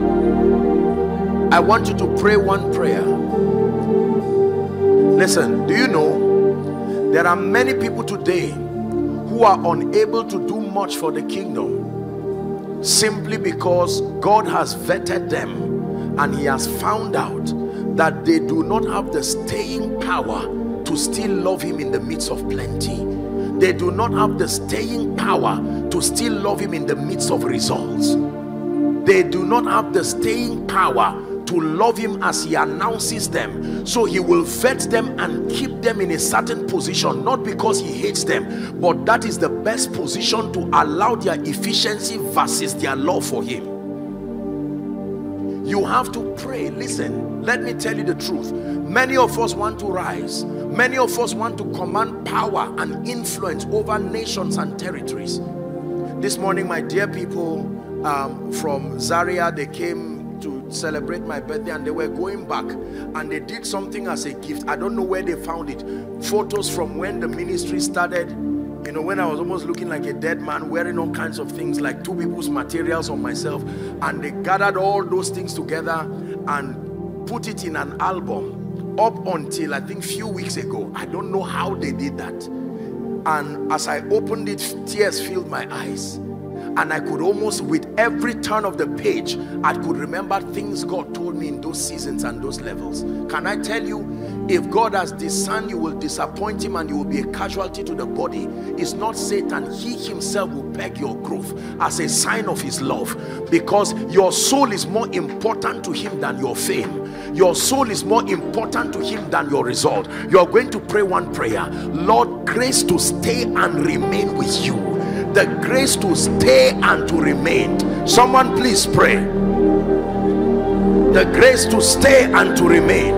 I want you to pray one prayer. Listen, do you know there are many people today who are unable to do much for the kingdom simply because God has vetted them and he has found out that they do not have the staying power to still love him in the midst of plenty. They do not have the staying power to still love him in the midst of results. They do not have the staying power to love him as he announces them. So he will vet them and keep them in a certain position, not because he hates them, but that is the best position to allow their efficiency versus their love for him. You have to pray. Listen, let me tell you the truth. Many of us want to rise. Many of us want to command power and influence over nations and territories. This morning, my dear people from Zaria, they came to celebrate my birthday, and they were going back and they did something as a gift. I don't know where they found it. Photos from when the ministry started. You know, when I was almost looking like a dead man, wearing all kinds of things, like two people's materials on myself. And they gathered all those things together and put it in an album up until I think few weeks ago. I don't know how they did that. And as I opened it, tears filled my eyes. And I could almost, with every turn of the page, I could remember things God told me in those seasons and those levels. Can I tell you, if God has discerned, you will disappoint him and you will be a casualty to the body. It's not Satan. He himself will beg your growth as a sign of his love, because your soul is more important to him than your fame. Your soul is more important to him than your result. You're going to pray one prayer. Lord, grace to stay and remain with you. The grace to stay and to remain. Someone please pray. The grace to stay and to remain.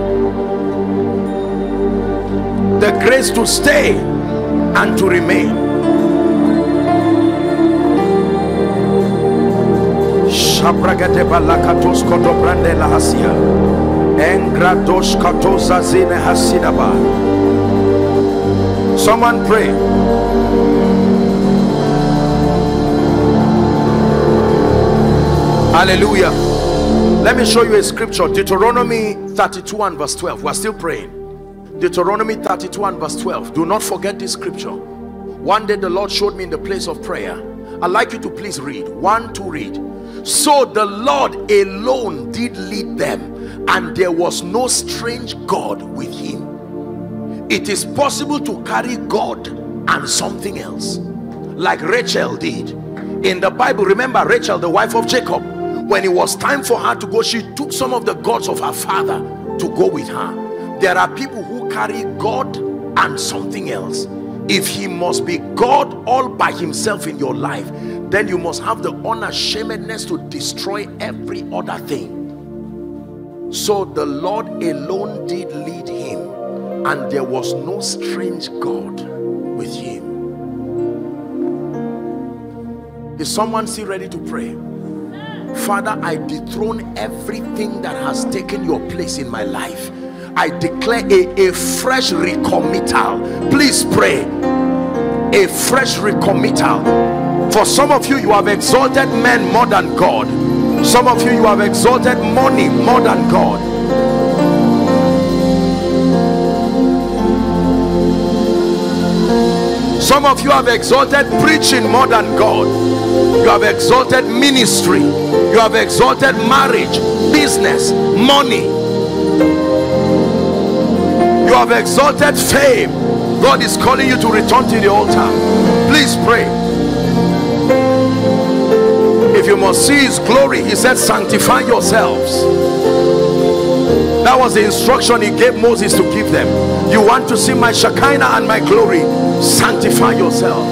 The grace to stay and to remain. Shabragate balakatos kotobrande la hasia. Engratos katosa zine hasidaba. Someone pray. Hallelujah. Let me show you a scripture. Deuteronomy 32 and verse 12. We're still praying. Deuteronomy 32 and verse 12. Do not forget this scripture. One day the Lord showed me in the place of prayer. I'd like you to please read. One, two, read. So the Lord alone did lead them, and there was no strange God with him. It is possible to carry God and something else, like Rachel did. In the Bible, remember Rachel, the wife of Jacob. When it was time for her to go, she took some of the gods of her father to go with her. There are people who carry God and something else. If he must be God all by himself in your life, then you must have the unashamedness to destroy every other thing. So the Lord alone did lead him, and there was no strange God with him. Is someone still ready to pray? Father, I dethrone everything that has taken your place in my life. I declare a fresh recommittal. Please pray. A fresh recommittal. For some of you, you have exalted men more than God. Some of you have exalted money more than God. Some of you have exalted preaching more than God. You have exalted ministry. You have exalted marriage, business, money. You have exalted fame. God is calling you to return to the altar. Please pray. If you must see his glory, he said, sanctify yourselves. That was the instruction he gave Moses to give them. You want to see my Shekinah and my glory? Sanctify yourself.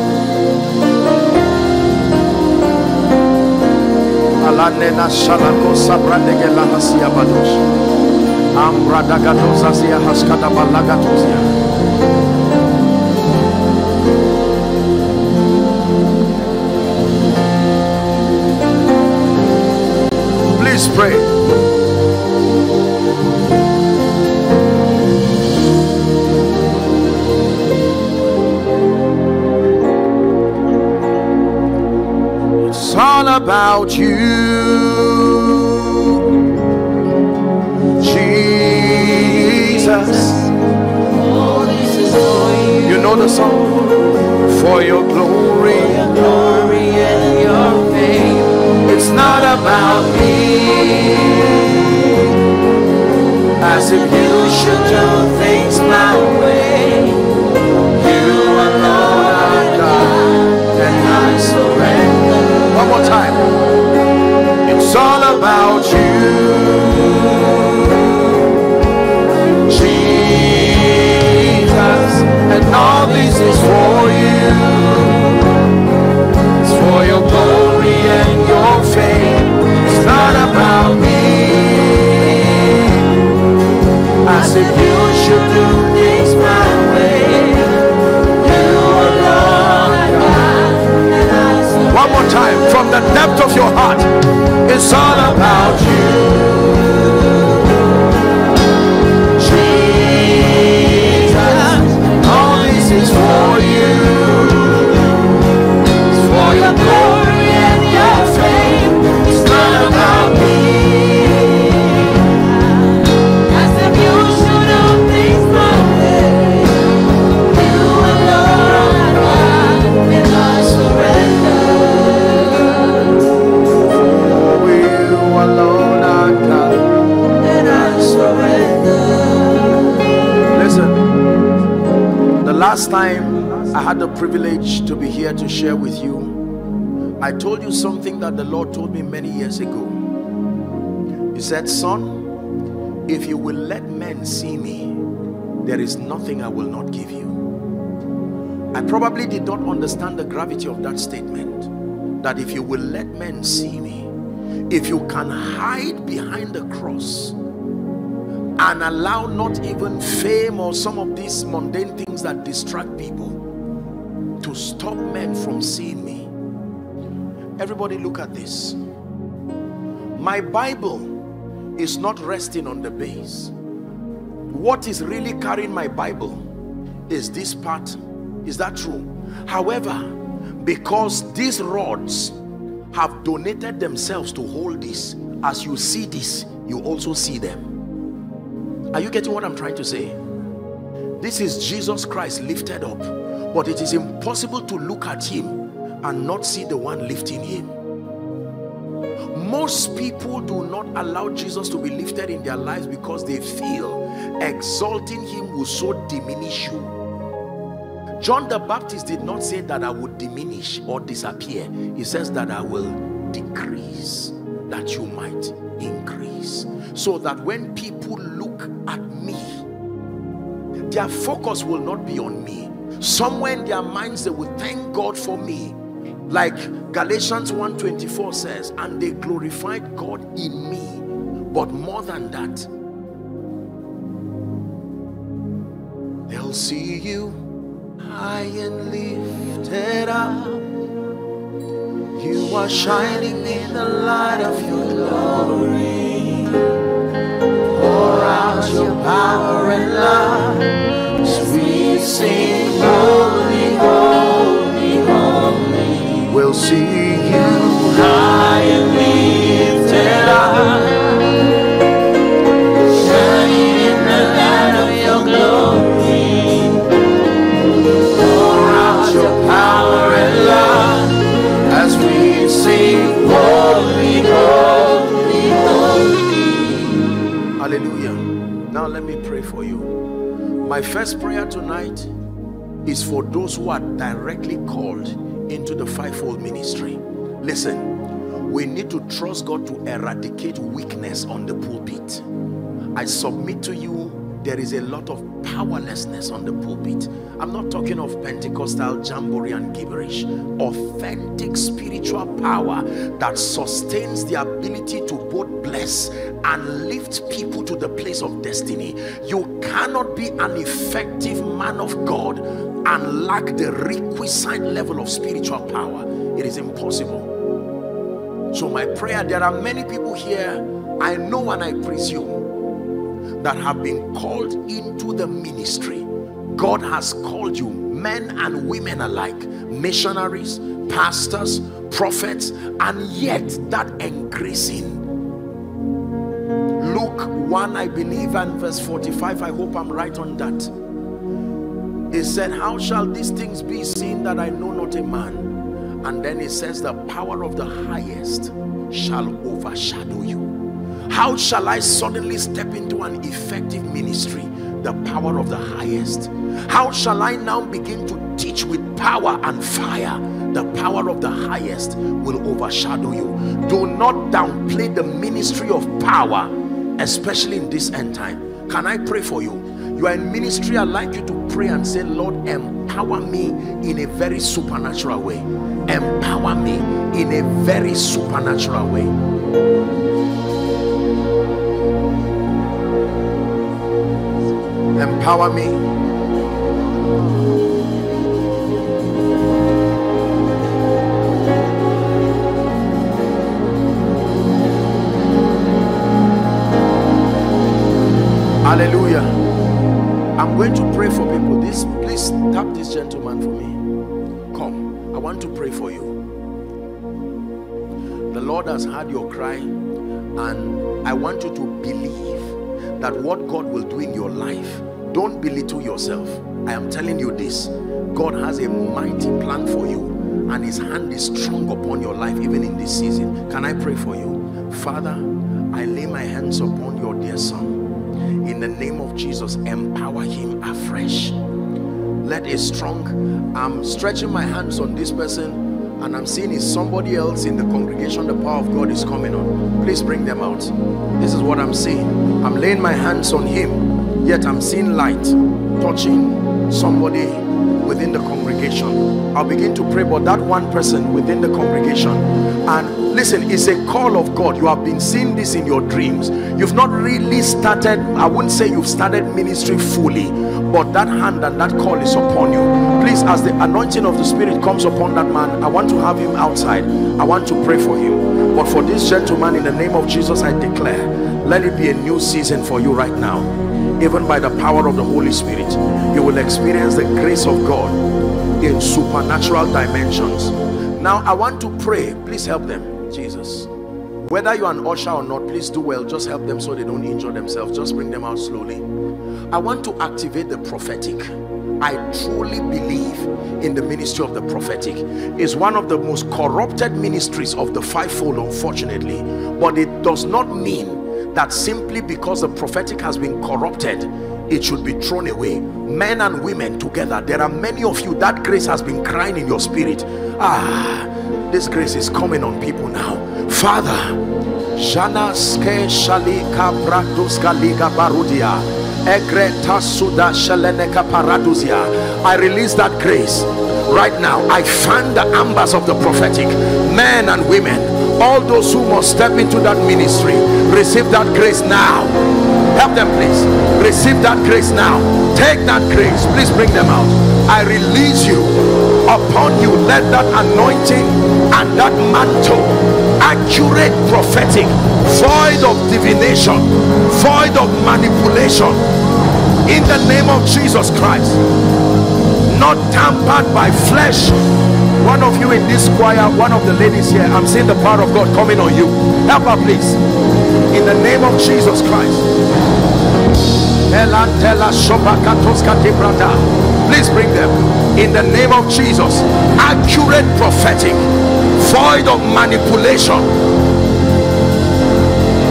Please pray. It's all about you, Jesus. You know the song. For your glory, and your fame. It's not about me. as if you should do things my way. You are Lord our God, and I surrender. One more time. It's all about you, Jesus, and all this is for you. It's for your glory and your fame. It's not about me. As if you should do things my way. You are Lord God, and I surrender. One more time, from the depth of your heart, it's all about you, Jesus. All this is for you. It's for your glory and your fame. It's not about me. Last time I had the privilege to be here to share with you, I told you something that the Lord told me many years ago. He said, son, if you will let men see me, there is nothing I will not give you. I probably did not understand the gravity of that statement, that if you will let men see me, if you can hide behind the cross and allow not even fame or some of these mundane things that distract people to stop men from seeing me. Everybody look at this. My Bible is not resting on the base. What is really carrying my Bible is this part. Is that true? However, because these rods have donated themselves to hold this, as you see this, you also see them. Are you getting what I'm trying to say? This is Jesus Christ lifted up, but it is impossible to look at him and not see the one lifting him. Most people do not allow Jesus to be lifted in their lives because they feel exalting him will so diminish you. John the Baptist did not say that I would diminish or disappear. He says that I will decrease, that you might increase. So that when people look at me, their focus will not be on me. Somewhere in their minds they will thank God for me. Like Galatians 1:24 says, and they glorified God in me. But more than that, they'll see you high and lifted up. You are shining in the light of your glory. Pour out your power and love as we sing, holy, holy, holy. We'll see you high and lifted up, shining in the light of your glory. Pour out your power and love as we sing, holy, holy, holy. Hallelujah. Now let me pray for you. My first prayer tonight is for those who are directly called into the fivefold ministry. Listen, we need to trust God to eradicate weakness on the pulpit. I submit to you, there is a lot of powerlessness on the pulpit. I'm not talking of Pentecostal jamboree and gibberish. Authentic spiritual power that sustains the ability to both bless and lift people to the place of destiny. You cannot be an effective man of God and lack the requisite level of spiritual power. It is impossible. So my prayer, there are many people here, I know and I presume, that have been called into the ministry. God has called you, men and women alike, missionaries, pastors, prophets, and yet that increasing. Luke 1, I believe, and verse 45, I hope I'm right on that. He said, how shall these things be, seen that I know not a man? And then he says, the power of the highest shall overshadow you. How shall I suddenly step into an effective ministry? The power of the highest. How shall I now begin to teach with power and fire? The power of the highest will overshadow you. Do not downplay the ministry of power, especially in this end time. Can I pray for you? You are in ministry, I'd like you to pray and say, Lord, empower me in a very supernatural way. Empower me in a very supernatural way. Empower me. Hallelujah. I'm going to pray for people. This, please tap this gentleman for me. Come, I want to pray for you. The Lord has heard your cry, and I want you to believe that what God will do in your life. Don't belittle yourself. I am telling you this. God has a mighty plan for you, and his hand is strong upon your life even in this season. Can I pray for you? Father, I lay my hands upon your dear son. In the name of Jesus, empower him afresh. Let a strong, I'm stretching my hands on this person and I'm seeing is somebody else in the congregation, the power of God is coming on. Please bring them out. This is what I'm seeing. I'm laying my hands on him, yet I'm seeing light touching somebody within the congregation. I'll begin to pray for that one person within the congregation. And listen, it's a call of God. You have been seeing this in your dreams. You've not really started, I wouldn't say you've started ministry fully, but that hand and that call is upon you. Please, as the anointing of the Spirit comes upon that man, I want to have him outside. I want to pray for him. But for this gentleman, in the name of Jesus, I declare, let it be a new season for you right now. Even by the power of the Holy Spirit, you will experience the grace of God in supernatural dimensions. Now I want to pray. Please help them, Jesus. Whether you are an usher or not, please do well. Just help them so they don't injure themselves. Just bring them out slowly. I want to activate the prophetic. I truly believe in the ministry of the prophetic. It's one of the most corrupted ministries of the fivefold, unfortunately. But it does not mean that simply because the prophetic has been corrupted, it should be thrown away. Men and women together, there are many of you, that grace has been crying in your spirit. This grace is coming on people now. Father, I release that grace right now. I fan the embers of the prophetic. Men and women, all those who must step into that ministry, receive that grace now. Help them, please. Receive that grace now. Take that grace. Please bring them out. I release you. Upon you, let that anointing and that mantle, accurate prophetic, void of divination, void of manipulation, in the name of Jesus Christ, not tampered by flesh. One of you in this choir, one of the ladies here, I'm seeing the power of God coming on you. Help her, please. In the name of Jesus Christ. Please bring them in the name of Jesus. Accurate prophetic, void of manipulation.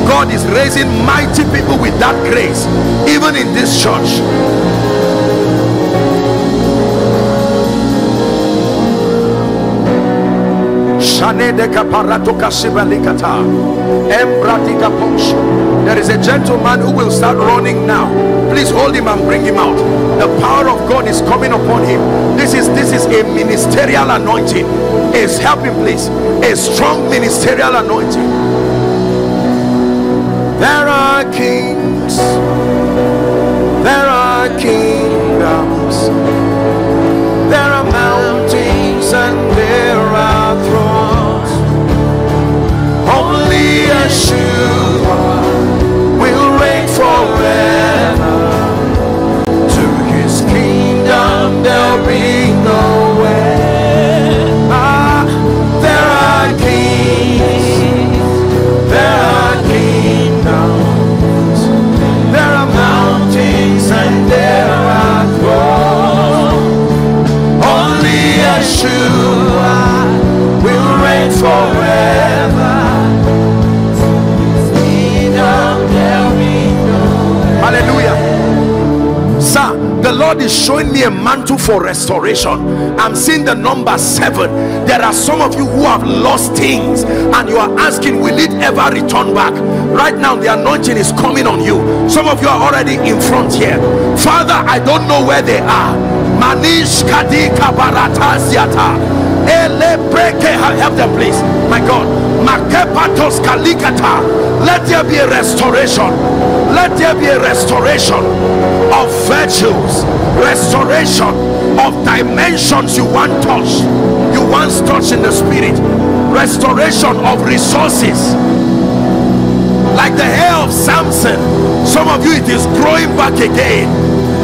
God is raising mighty people with that grace, even in this church. There is a gentleman who will start running now. Please hold him and bring him out. The power of God is coming upon him. This is a ministerial anointing. Is helping, please. A strong ministerial anointing. There are kingdoms, there are mountains and there are thrones. Only a Yeshua will reign forever. There'll be no end. There are kings, there are kingdoms, there are mountains and there are The Lord is showing me a mantle for restoration. I'm seeing the number 7. There are some of you who have lost things and you are asking, will it ever return back? Right now the anointing is coming on you. Some of you are already in front here. Father, I don't know where they are. Manish Kadika Barataziata. Help them, please. My God. Let there be a restoration. Let there be a restoration of virtues, restoration of dimensions you once touched. You once touched in the spirit. Restoration of resources. Like the hair of Samson. Some of you, it is growing back again.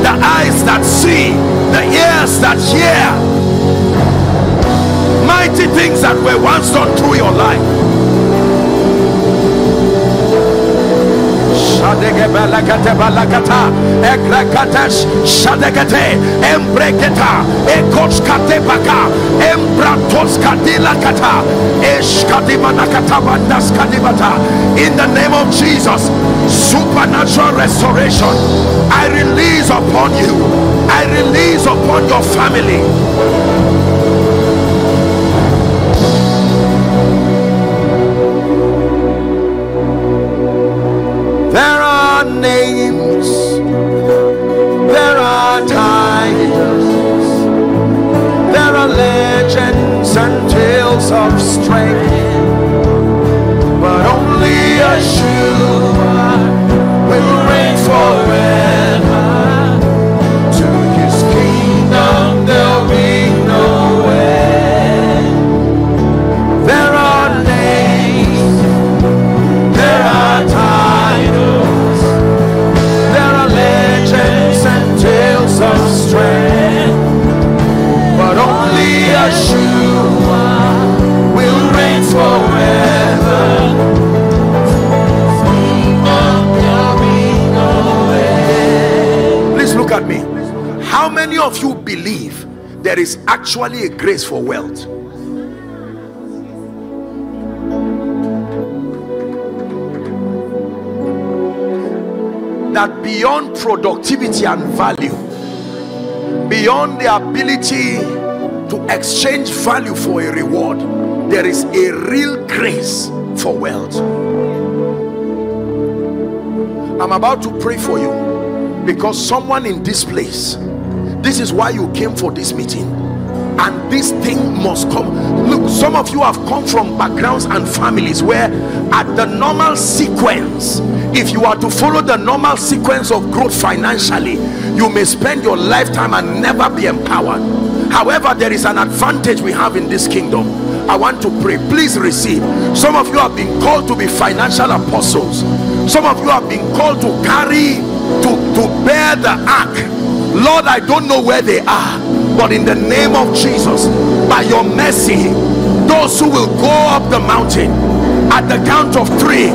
The eyes that see, the ears that hear. Mighty things that were once done through your life. In the name of Jesus, supernatural restoration, I release upon you. I release upon your family. Names, there are titles, there are legends and tales of strength, but only a Yeshua will reign forever. To his kingdom there'll be no end. There are names, there are titles, of strength, but only Yeshua will reign forever. Please look at me. How many of you believe there is actually a grace for wealth? That beyond productivity and value, beyond the ability to exchange value for a reward, there is a real grace for wealth. I'm about to pray for you because someone in this place, this is why you came for this meeting, and this thing must come. Look, some of you have come from backgrounds and families where at the normal sequence, if you are to follow the normal sequence of growth financially, you may spend your lifetime and never be empowered. However, there is an advantage we have in this kingdom. I want to pray. Please receive. Some of you have been called to be financial apostles. Some of you have been called to carry, to bear the ark. Lord, I don't know where they are, but in the name of Jesus, by your mercy, those who will go up the mountain at the count of 3,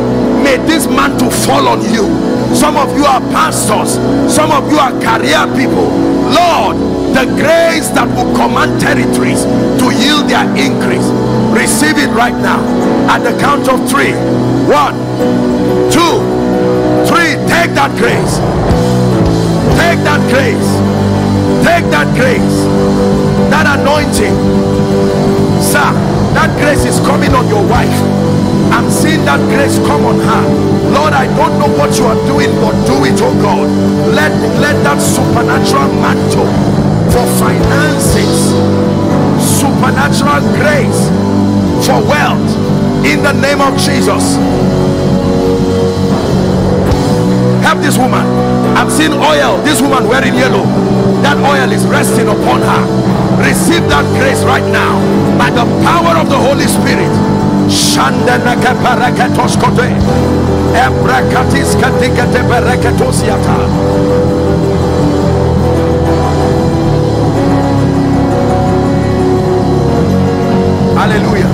may this mantle fall on you. Some of you are pastors, some of you are career people. Lord, the grace that will command territories to yield their increase, receive it right now at the count of 3. 1, 2, 3. Take that grace, take that grace, take that grace, that anointing, sir. That grace is coming on your wife. I'm seeing that grace come on her. Lord, I don't know what you are doing, but do it, oh God. Let that supernatural mantle for finances, supernatural grace for wealth, in the name of Jesus. Help this woman. I'm seeing oil. This woman wearing yellow. That oil is resting upon her. Receive that grace right now by the power of the Holy Spirit. Hallelujah.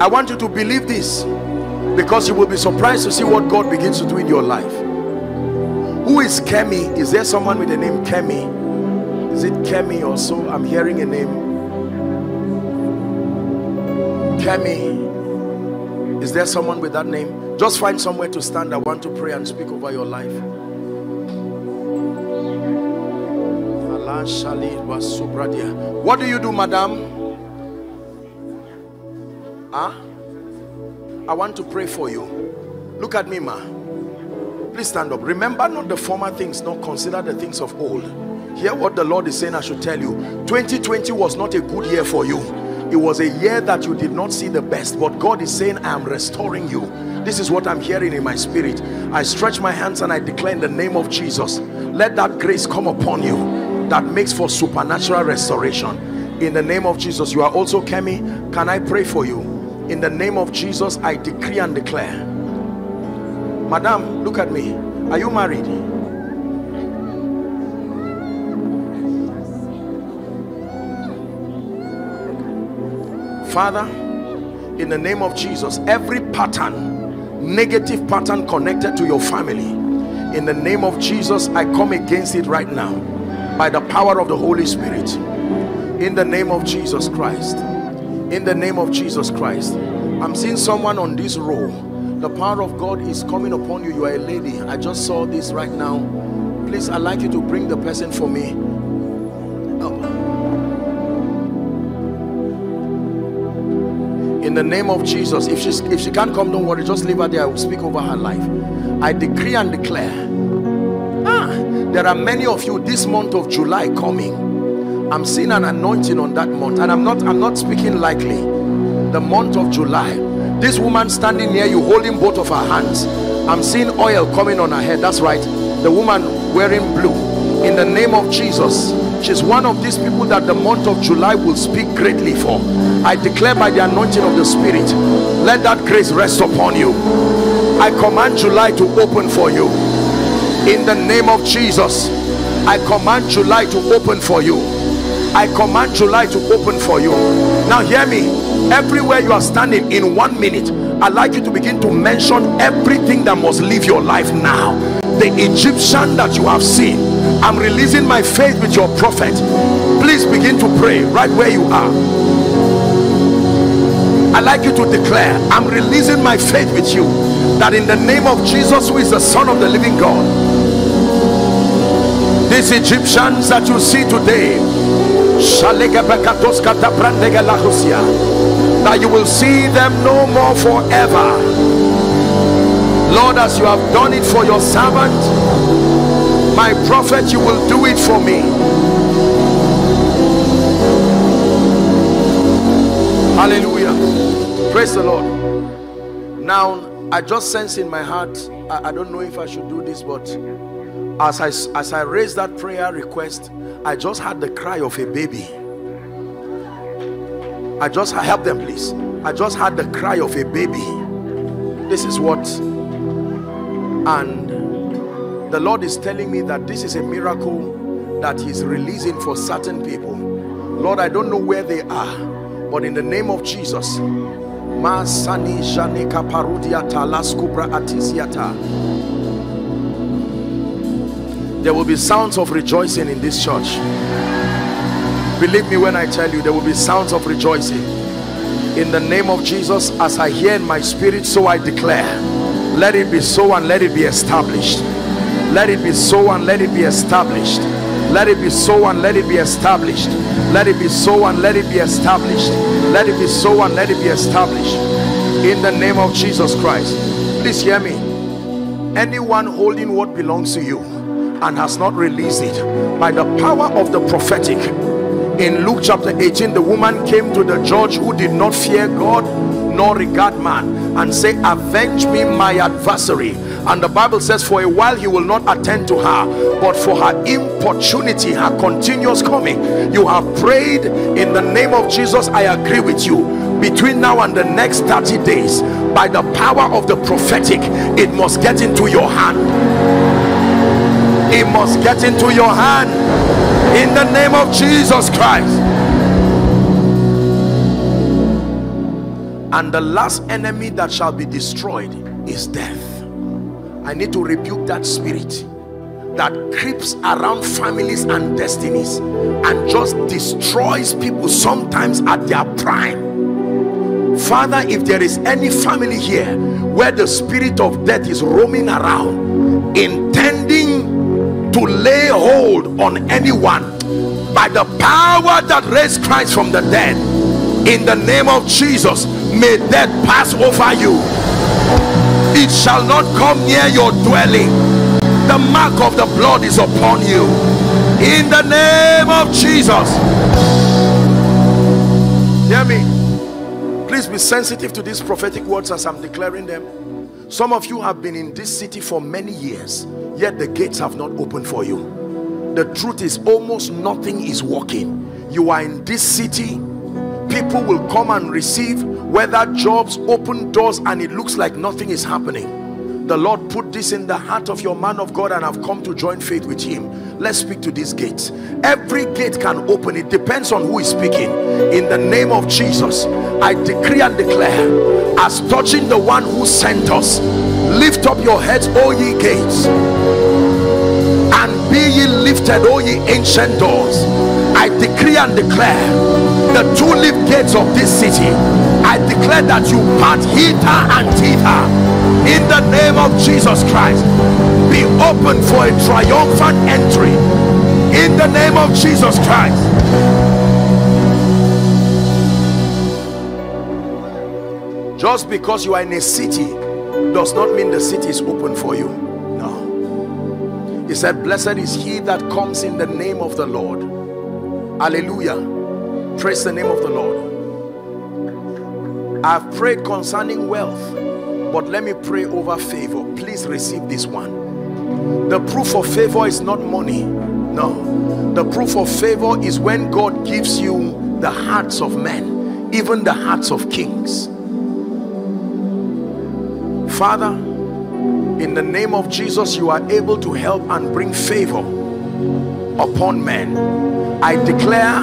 I want you to believe this because you will be surprised to see what God begins to do in your life. Who is Kemi? Is there someone with the name Kemi? Is it Kemi or so? I'm hearing a name. Kemi, Is there someone with that name? Just find somewhere to stand. I want to pray and speak over your life. What do you do, madam? Huh? I want to pray for you. Look at me, ma. Please stand up. Remember not the former things, nor consider the things of old. Hear what the Lord is saying. I should tell you, 2020 was not a good year for you. It was a year that you did not see the best, but God is saying, I am restoring you. This is what I'm hearing in my spirit. I stretch my hands and I declare in the name of Jesus, let that grace come upon you that makes for supernatural restoration. In the name of Jesus. You are also Kemi. Can I pray for you? In the name of Jesus, I decree and declare. Madam, look at me. Are you married? Father, in the name of Jesus, every pattern, negative pattern connected to your family, in the name of Jesus, I come against it right now by the power of the Holy Spirit. In the name of Jesus Christ. In the name of Jesus Christ. I'm seeing someone on this row. The power of God is coming upon you. You are a lady. I just saw this right now. Please, I'd like you to bring the person for me. In the name of Jesus, if she can't come, don't worry, just leave her there. I will speak over her life. I decree and declare, there are many of you this month of July coming. I'm seeing an anointing on that month, and I'm not speaking lightly. The month of July, this woman standing near you holding both of her hands, I'm seeing oil coming on her head. That's right, the woman wearing blue. In the name of Jesus, she's one of these people that the month of July will speak greatly for. I declare by the anointing of the Spirit, let that grace rest upon you. I command July to open for you. In the name of Jesus, I command July to open for you. I command July to open for you. Now hear me, everywhere you are standing, in 1 minute, I'd like you to begin to mention everything that must leave your life now. The Egyptian that you have seen, I'm releasing my faith with your prophet. Please begin to pray right where you are. I'd like you to declare, I'm releasing my faith with you, that in the name of Jesus, who is the Son of the living God, these Egyptians that you see today, that you will see them no more forever. Lord, as you have done it for your servant, my prophet, you will do it for me. Hallelujah. Praise the Lord. Now, I just sense in my heart, I don't know if I should do this, but as I raised that prayer request, I just had the cry of a baby. Help them, please. I just had the cry of a baby. This is what, and the Lord is telling me that this is a miracle that he's releasing for certain people. Lord, I don't know where they are, but in the name of Jesus, there will be sounds of rejoicing in this church. Believe me when I tell you, there will be sounds of rejoicing. In the name of Jesus, as I hear in my spirit, so I declare, let it be so and let it be established. Let it be so and let it be established. Let it be so and let it be established. Let it be so and let it be established. Let it be so and let it be established. In the name of Jesus Christ. Please hear me. Anyone holding what belongs to you and has not released it, by the power of the prophetic, in Luke chapter 18, the woman came to the judge who did not fear God nor regard man, and say, avenge me my adversary. And the Bible says for a while you will not attend to her, but for her importunity, her continuous coming, you have prayed. In the name of Jesus, I agree with you. Between now and the next 30 days, by the power of the prophetic, it must get into your hand. It must get into your hand. In the name of Jesus Christ. And the last enemy that shall be destroyed is death. I need to rebuke that spirit that creeps around families and destinies and just destroys people sometimes at their prime. Father, if there is any family here where the spirit of death is roaming around, intending to lay hold on anyone, by the power that raised Christ from the dead, in the name of Jesus, may death pass over you. It shall not come near your dwelling. The mark of the blood is upon you, in the name of Jesus. Hear me. Please be sensitive to these prophetic words as I'm declaring them. Some of you have been in this city for many years, yet the gates have not opened for you. The truth is, almost nothing is working. You are in this city. People will come and receive, whether jobs, open doors, and it looks like nothing is happening. The Lord put this in the heart of your man of God, and I've come to join faith with him. Let's speak to these gates. Every gate can open. It depends on who is speaking. In the name of Jesus, I decree and declare, as touching the one who sent us, lift up your heads, O ye gates, and be ye lifted, O ye ancient doors. I decree and declare the two-leaf gates of this city. I declare that you part hither and thither, in the name of Jesus Christ. Be open for a triumphant entry, in the name of Jesus Christ. Just because you are in a city does not mean the city is open for you. No. He said, blessed is he that comes in the name of the Lord. Hallelujah. Praise the name of the Lord. I've prayed concerning wealth, but let me pray over favor. Please receive this one. The proof of favor is not money. No. The proof of favor is when God gives you the hearts of men, even the hearts of kings. Father, in the name of Jesus, you are able to help and bring favor upon men. I declare,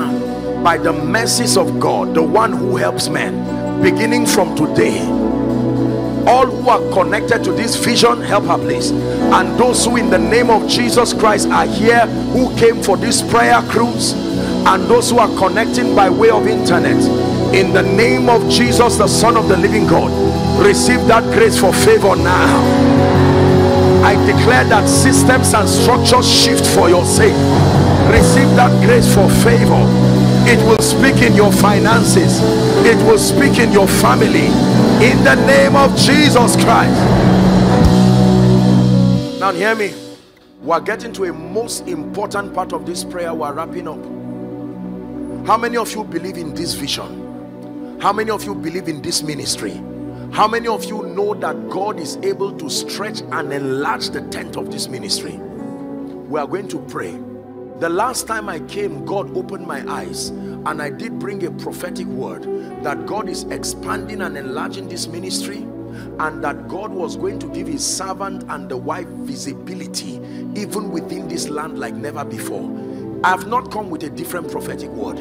by the mercies of God, the one who helps men, beginning from today, all who are connected to this vision, help her please, and those who in the name of Jesus Christ are here, who came for this prayer cruise, and those who are connecting by way of internet, in the name of Jesus, the Son of the living God, receive that grace for favor now. I declare that systems and structures shift for your sake. Receive that grace for favor. It will speak in your finances. It will speak in your family, in the name of Jesus Christ. Now hear me. We're getting to a most important part of this prayer. We're wrapping up. How many of you believe in this vision? How many of you believe in this ministry? How many of you know that God is able to stretch and enlarge the tent of this ministry? We are going to pray. The last time I came, God opened my eyes, and I did bring a prophetic word that God is expanding and enlarging this ministry, and that God was going to give his servant and the wife visibility even within this land like never before. I have not come with a different prophetic word.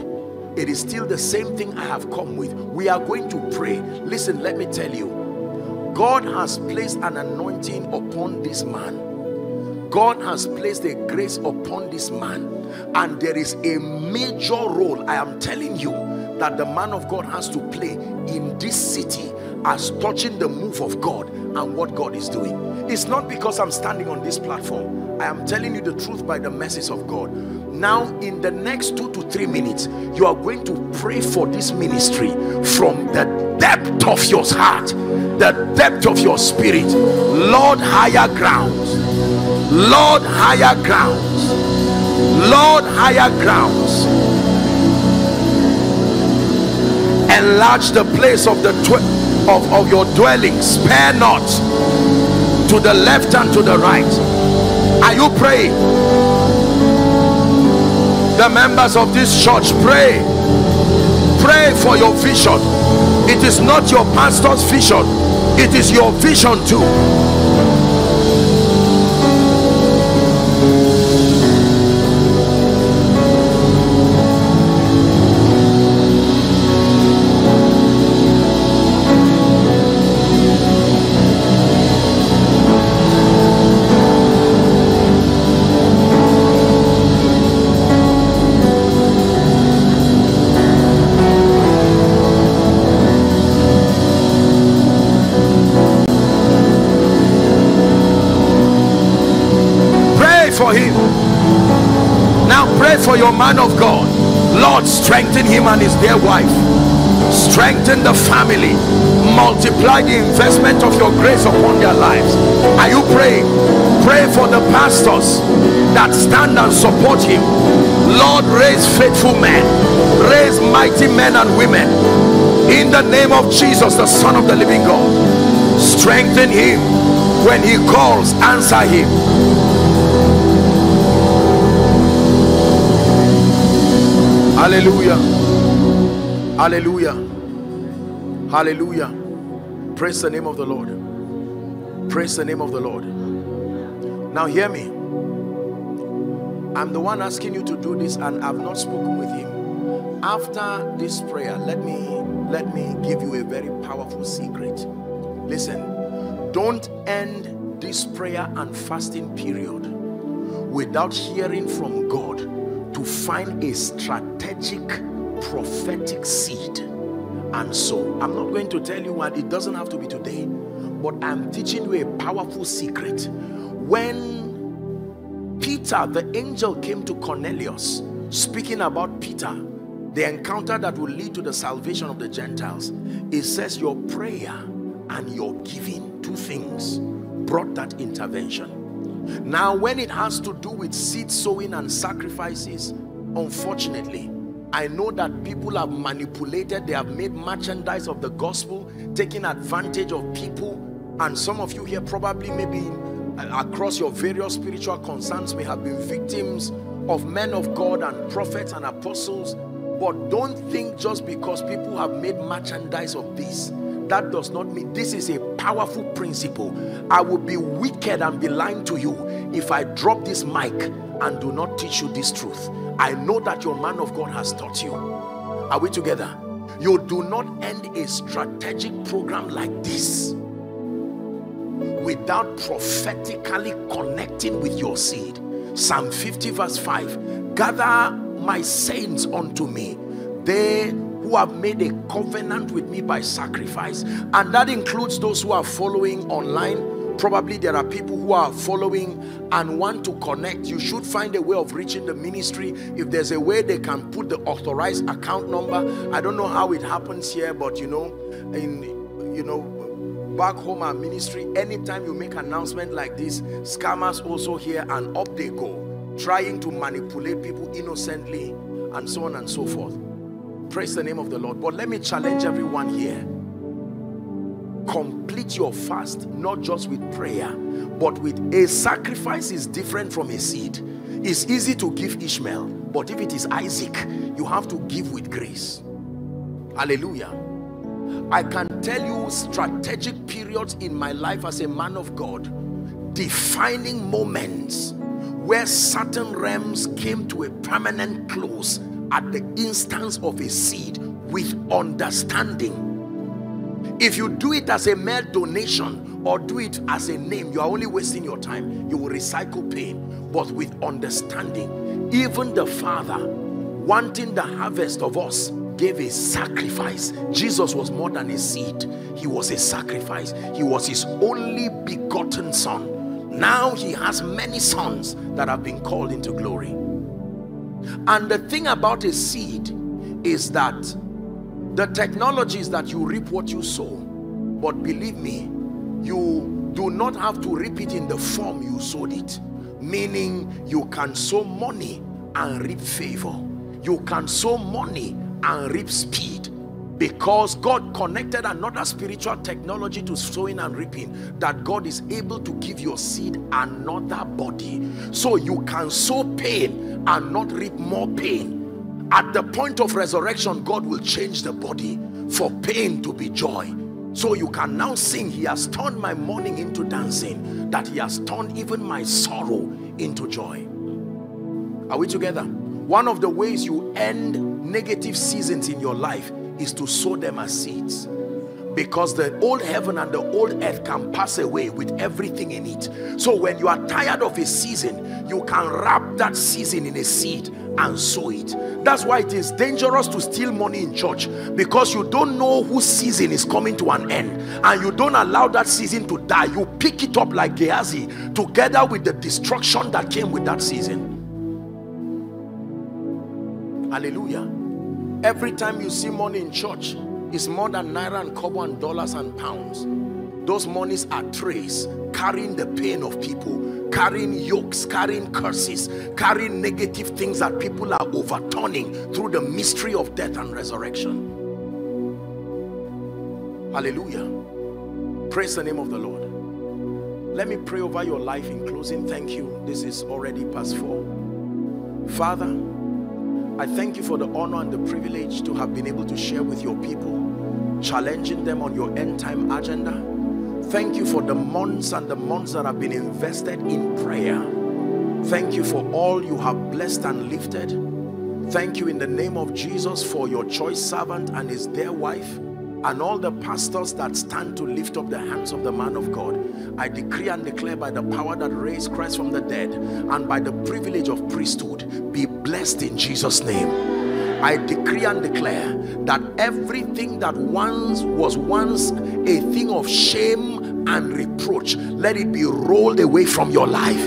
It is still the same thing I have come with. We are going to pray. Listen, let me tell you, God has placed an anointing upon this man. God has placed a grace upon this man, and there is a major role, I am telling you, that the man of God has to play in this city as touching the move of God and what God is doing. It's not because I'm standing on this platform. I am telling you the truth by the mercies of God. Now, in the next 2 to 3 minutes, you are going to pray for this ministry from the depth of your heart, the depth of your spirit. Lord, higher grounds. Lord, higher grounds. Lord, higher grounds. Enlarge the place of the of your dwelling. Spare not, to the left and to the right. Are you praying? The members of this church, pray. Pray for your vision. It is not your pastor's vision. It is your vision too. for him. Now pray for your man of God. Lord, strengthen him and his dear wife. Strengthen the family. Multiply the investment of your grace upon their lives. Are you praying? Pray for the pastors that stand and support him. Lord, raise faithful men. Raise mighty men and women. In the name of Jesus, the Son of the living God. Strengthen him. When he calls, answer him. Hallelujah. Hallelujah. Hallelujah. Praise the name of the Lord. Praise the name of the Lord. Now hear me. I'm the one asking you to do this, and I've not spoken with him. After this prayer, let me give you a very powerful secret. Listen, don't end this prayer and fasting period without hearing from God to find a strategic prophetic seed. And so I'm not going to tell you what, it doesn't have to be today, but I'm teaching you a powerful secret. When Peter, the angel, came to Cornelius speaking about Peter, the encounter that will lead to the salvation of the Gentiles, it says your prayer and your giving, two things brought that intervention. Now, when it has to do with seed sowing and sacrifices, unfortunately, I know that people have manipulated, they have made merchandise of the gospel, taking advantage of people. And some of you here probably, maybe across your various spiritual concerns, may have been victims of men of God and prophets and apostles. But don't think just because people have made merchandise of this, that does not mean. This is a powerful principle. I would be wicked and be lying to you if I drop this mic and do not teach you this truth. I know that your man of God has taught you. Are we together? You do not end a strategic program like this without prophetically connecting with your seed. Psalm 50 verse 5, gather my saints unto me, they who have made a covenant with me by sacrifice. And that includes those who are following online. Probably there are people who are following and want to connect. You should find a way of reaching the ministry. If there's a way they can put the authorized account number. I don't know how it happens here, but you know, back home, our ministry, anytime you make an announcement like this, scammers also here, and up they go, trying to manipulate people innocently and so on and so forth. Praise the name of the Lord. But let me challenge everyone here. Complete your fast, not just with prayer, but with a sacrifice is different from a seed. It's easy to give Ishmael, but if it is Isaac, you have to give with grace. Hallelujah. I can tell you strategic periods in my life as a man of God, defining moments where certain realms came to a permanent close at the instance of a seed with understanding. If you do it as a mere donation or do it as a name, you are only wasting your time. You will recycle pain, but with understanding. Even the Father, wanting the harvest of us, gave a sacrifice. Jesus was more than a seed. He was a sacrifice. He was his only begotten son. Now he has many sons that have been called into glory. And the thing about a seed is that the technology is that you reap what you sow. But believe me, you do not have to reap it in the form you sowed it. Meaning, you can sow money and reap favor. You can sow money and reap speed. Because God connected another spiritual technology to sowing and reaping, that God is able to give your seed another body. So you can sow pain and not reap more pain. At the point of resurrection, God will change the body for pain to be joy. So you can now sing, he has turned my mourning into dancing, that he has turned even my sorrow into joy. Are we together? One of the ways you end negative seasons in your life is to sow them as seeds, because the old heaven and the old earth can pass away with everything in it. So when you are tired of a season, you can wrap that season in a seed and sow it. That's why it is dangerous to steal money in church, because you don't know whose season is coming to an end, and you don't allow that season to die. You pick it up like Gehazi, together with the destruction that came with that season. Hallelujah. Every time you see money in church, it's more than naira and kobo and dollars and pounds. Those monies are trays carrying the pain of people, carrying yokes, carrying curses, carrying negative things that people are overturning through the mystery of death and resurrection. Hallelujah. Praise the name of the Lord. Let me pray over your life in closing. Thank you. This is already past 4. Father, I thank you for the honor and the privilege to have been able to share with your people, challenging them on your end-time agenda. Thank you for the months and the months that have been invested in prayer. Thank you for all you have blessed and lifted. Thank you in the name of Jesus for your choice servant and his dear wife, and all the pastors that stand to lift up the hands of the man of God. I decree and declare by the power that raised Christ from the dead and by the privilege of priesthood, be blessed in Jesus' name. I decree and declare that everything that was once a thing of shame and reproach, let it be rolled away from your life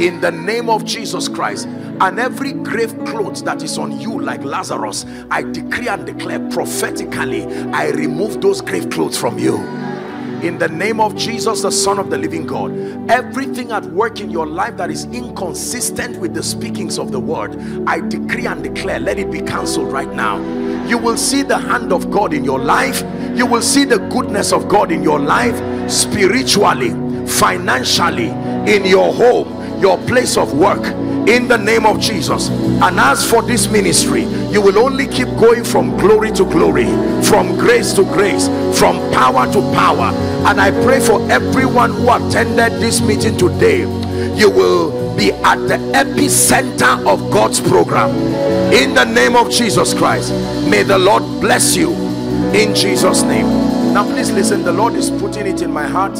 in the name of Jesus Christ. And every grave cloth that is on you like Lazarus, I decree and declare prophetically, I remove those grave clothes from you. In the name of Jesus, the Son of the living God, everything at work in your life that is inconsistent with the speakings of the word, I decree and declare, let it be cancelled right now. You will see the hand of God in your life. You will see the goodness of God in your life, spiritually, financially, in your home, your place of work, in the name of Jesus. And as for this ministry, you will only keep going from glory to glory, from grace to grace, from power to power. And I pray for everyone who attended this meeting today, you will be at the epicenter of God's program in the name of Jesus Christ. May the Lord bless you in Jesus' name. Now please listen, the Lord is putting it in my heart,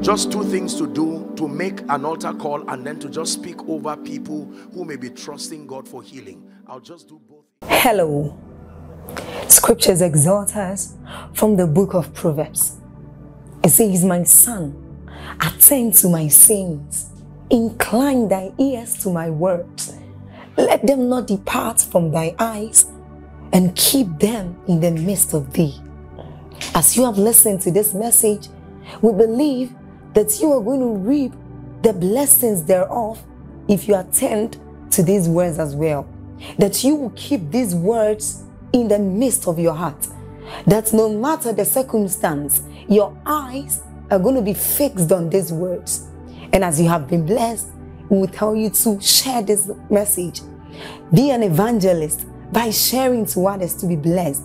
just 2 things to do, to make an altar call and then to just speak over people who may be trusting God for healing. I'll just do both. Hello. Scriptures exhort us from the book of Proverbs. It says, my son, attend to my sayings, incline thy ears to my words, let them not depart from thy eyes, and keep them in the midst of thee. As you have listened to this message, we believe that you are going to reap the blessings thereof if you attend to these words as well. That you will keep these words in the midst of your heart. That no matter the circumstance, your eyes are going to be fixed on these words. And as you have been blessed, we will tell you to share this message. Be an evangelist by sharing to others to be blessed.